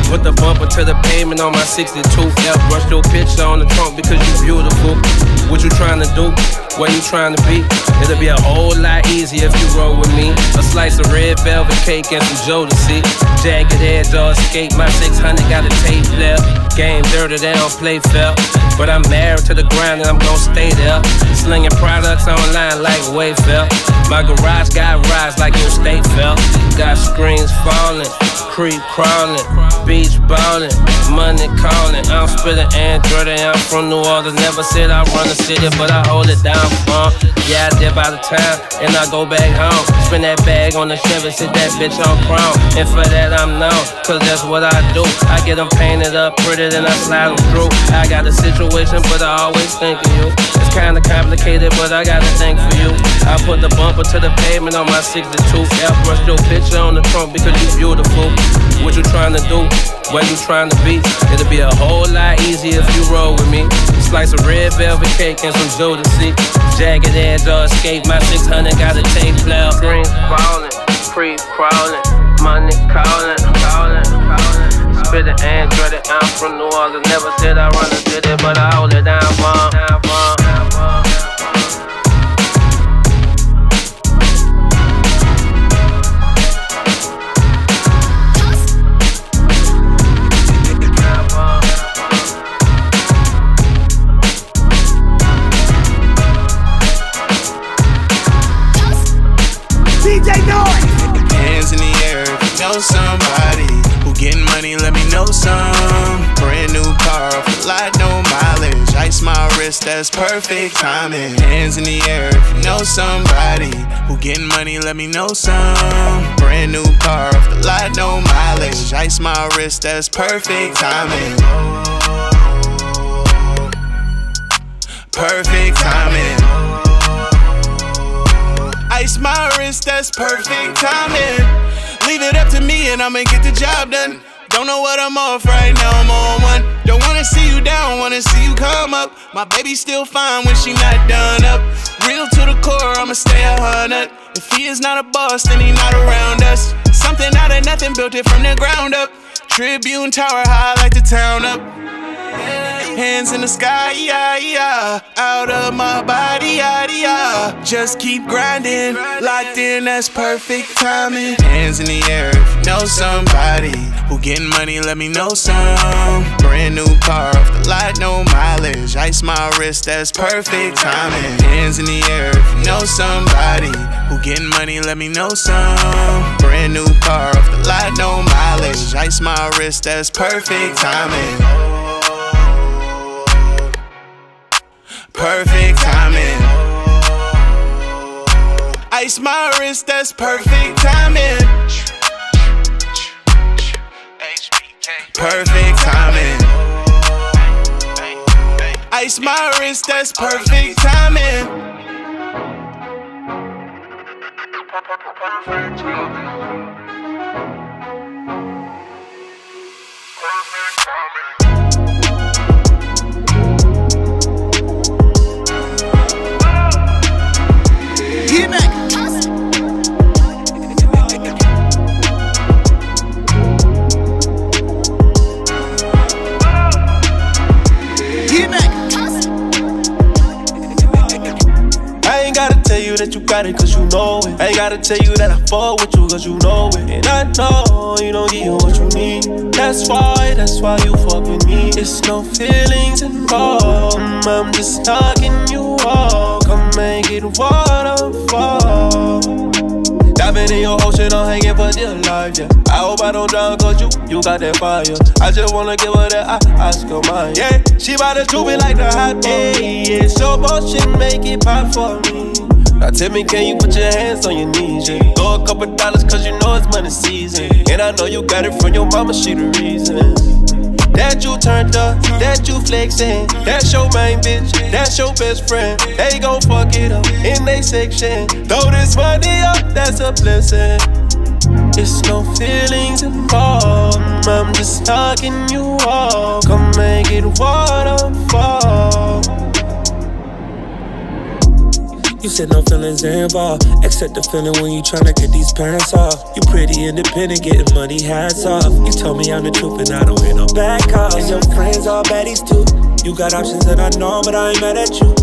Put the bumper to the pavement on my 62 F. Brush your picture on the trunk because you beautiful. What you trying to do? Where you trying to be? It'll be a whole lot easier if you roll with me. A slice of red velvet cake and some Jodeci. Jagged edge or escape, my 600 got a tape left. Game dirty, they don't play fair. But I'm married to the grind and I'm gon' stay there. Slinging products online like Wayfair. My garage got rides like your state fair. Got screens falling, creep crawling, beach balling, money calling. I'm spitting Android and I'm from New Orleans. Never said I run the city, but I hold it down. Yeah, I dip out of town and I go back home. Spin that bag bag on the Chevy, sit that bitch on Chrome. And for that I'm known, cause that's what I do. I get them painted up, pretty, then I slide them through. I got a situation, but I always think of you. It's kinda complicated, but I gotta think for you. I put the bumper to the pavement on my 62. Airbrushed your picture on the trunk because you beautiful. What you trying to do? Where you trying to be? It'll be a whole lot easier if you roll with me. Slice of red velvet cake and some Jodeci. Jagged edge or escape, my 600 got a tape player. Green falling, creep crawling, money calling, calling, calling. Spit it and dread it, I'm from New Orleans. Never said I run a city, but I hold it down, bomb. Somebody who getting money, let me know some. Brand new car, a lot, no mileage. Ice my wrist, that's perfect timing. Hands in the air if you know somebody who getting money, let me know some. Brand new car, a lot, no mileage. Ice my wrist, that's perfect timing. Perfect timing. Ice my wrist, that's perfect timing. Leave it up to me and I'ma get the job done. Don't know what I'm off right now, I'm on one. Don't wanna see you down, wanna see you come up. My baby's still fine when she not done up. Real to the core, I'ma stay 100. If he is not a boss, then he not around us. Something out of nothing, built it from the ground up. Tribune Tower, high like the town up. Hands in the sky, yeah, yeah. Out of my body, yeah, yeah. Just keep grinding, locked in, that's perfect timing. Hands in the air if you know somebody who getting money, let me know some. Brand new car, off the lot, no mileage. Ice my wrist, that's perfect timing. Hands in the air if you know somebody who getting money, let me know some. Brand new car, off the lot, no mileage. Ice my wrist, that's perfect timing. Perfect timing. Ice my wrist, that's perfect timing. Perfect timing. Ice my wrist, that's perfect timing. Perfect timing. That you got it cause you know it. I ain't gotta tell you that I fuck with you cause you know it. And I know you don't get what you need. That's why you fuck with me. It's no feelings involved. I'm just knocking you off. Come make it waterfall. Diving in your ocean, I'm hanging for dear life, yeah. I hope I don't drown cause you got that fire. I just wanna give her that Oscar mine, yeah. She bout to do me like the hot dog. Yeah, so motion make it pop for me. Now tell me, can you put your hands on your knees, yeah? Throw a couple dollars cause you know it's money season. And I know you got it from your mama, she the reason. That you turned up, that you flexing. That's your main bitch, that's your best friend. They gon' fuck it up in they section. Throw this money up, that's a blessing. It's no feelings involved. I'm just knocking you off. Come make it waterfall. You said no feelings involved. Accept the feeling when you tryna get these parents off. You pretty independent, getting money, hats off. You told me I'm the truth and I don't hear no back calls. And your friends are baddies too. You got options and I know, but I ain't mad at you.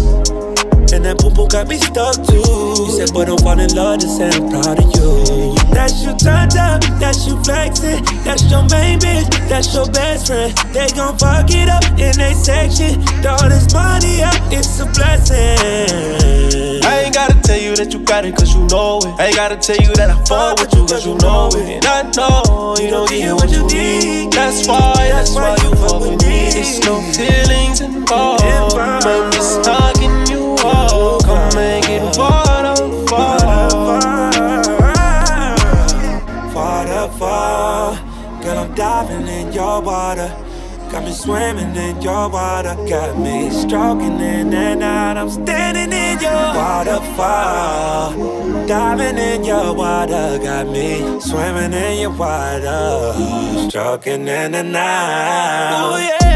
And that boo-boo got me stuck too. You said, boy, don't fall in love, just say I'm proud of you. That's you turned up, that's you flexing. That's your main bitch, that's your best friend. They gon' fuck it up in they section. Throw this money up, it's a blessing. I ain't gotta tell you that you got it cause you know it. I ain't gotta tell you that I fuck with you cause you know it. And I know you don't get what you need. That's why you fuck with me. It's no feelings involved. I'm just knocking you off. Come make it waterfall. diving in your water. Got me swimming in your water. Got me stroking in and out. I'm standing in your waterfall. Diving in your water. Got me swimming in your water. Stroking in and out. Oh yeah.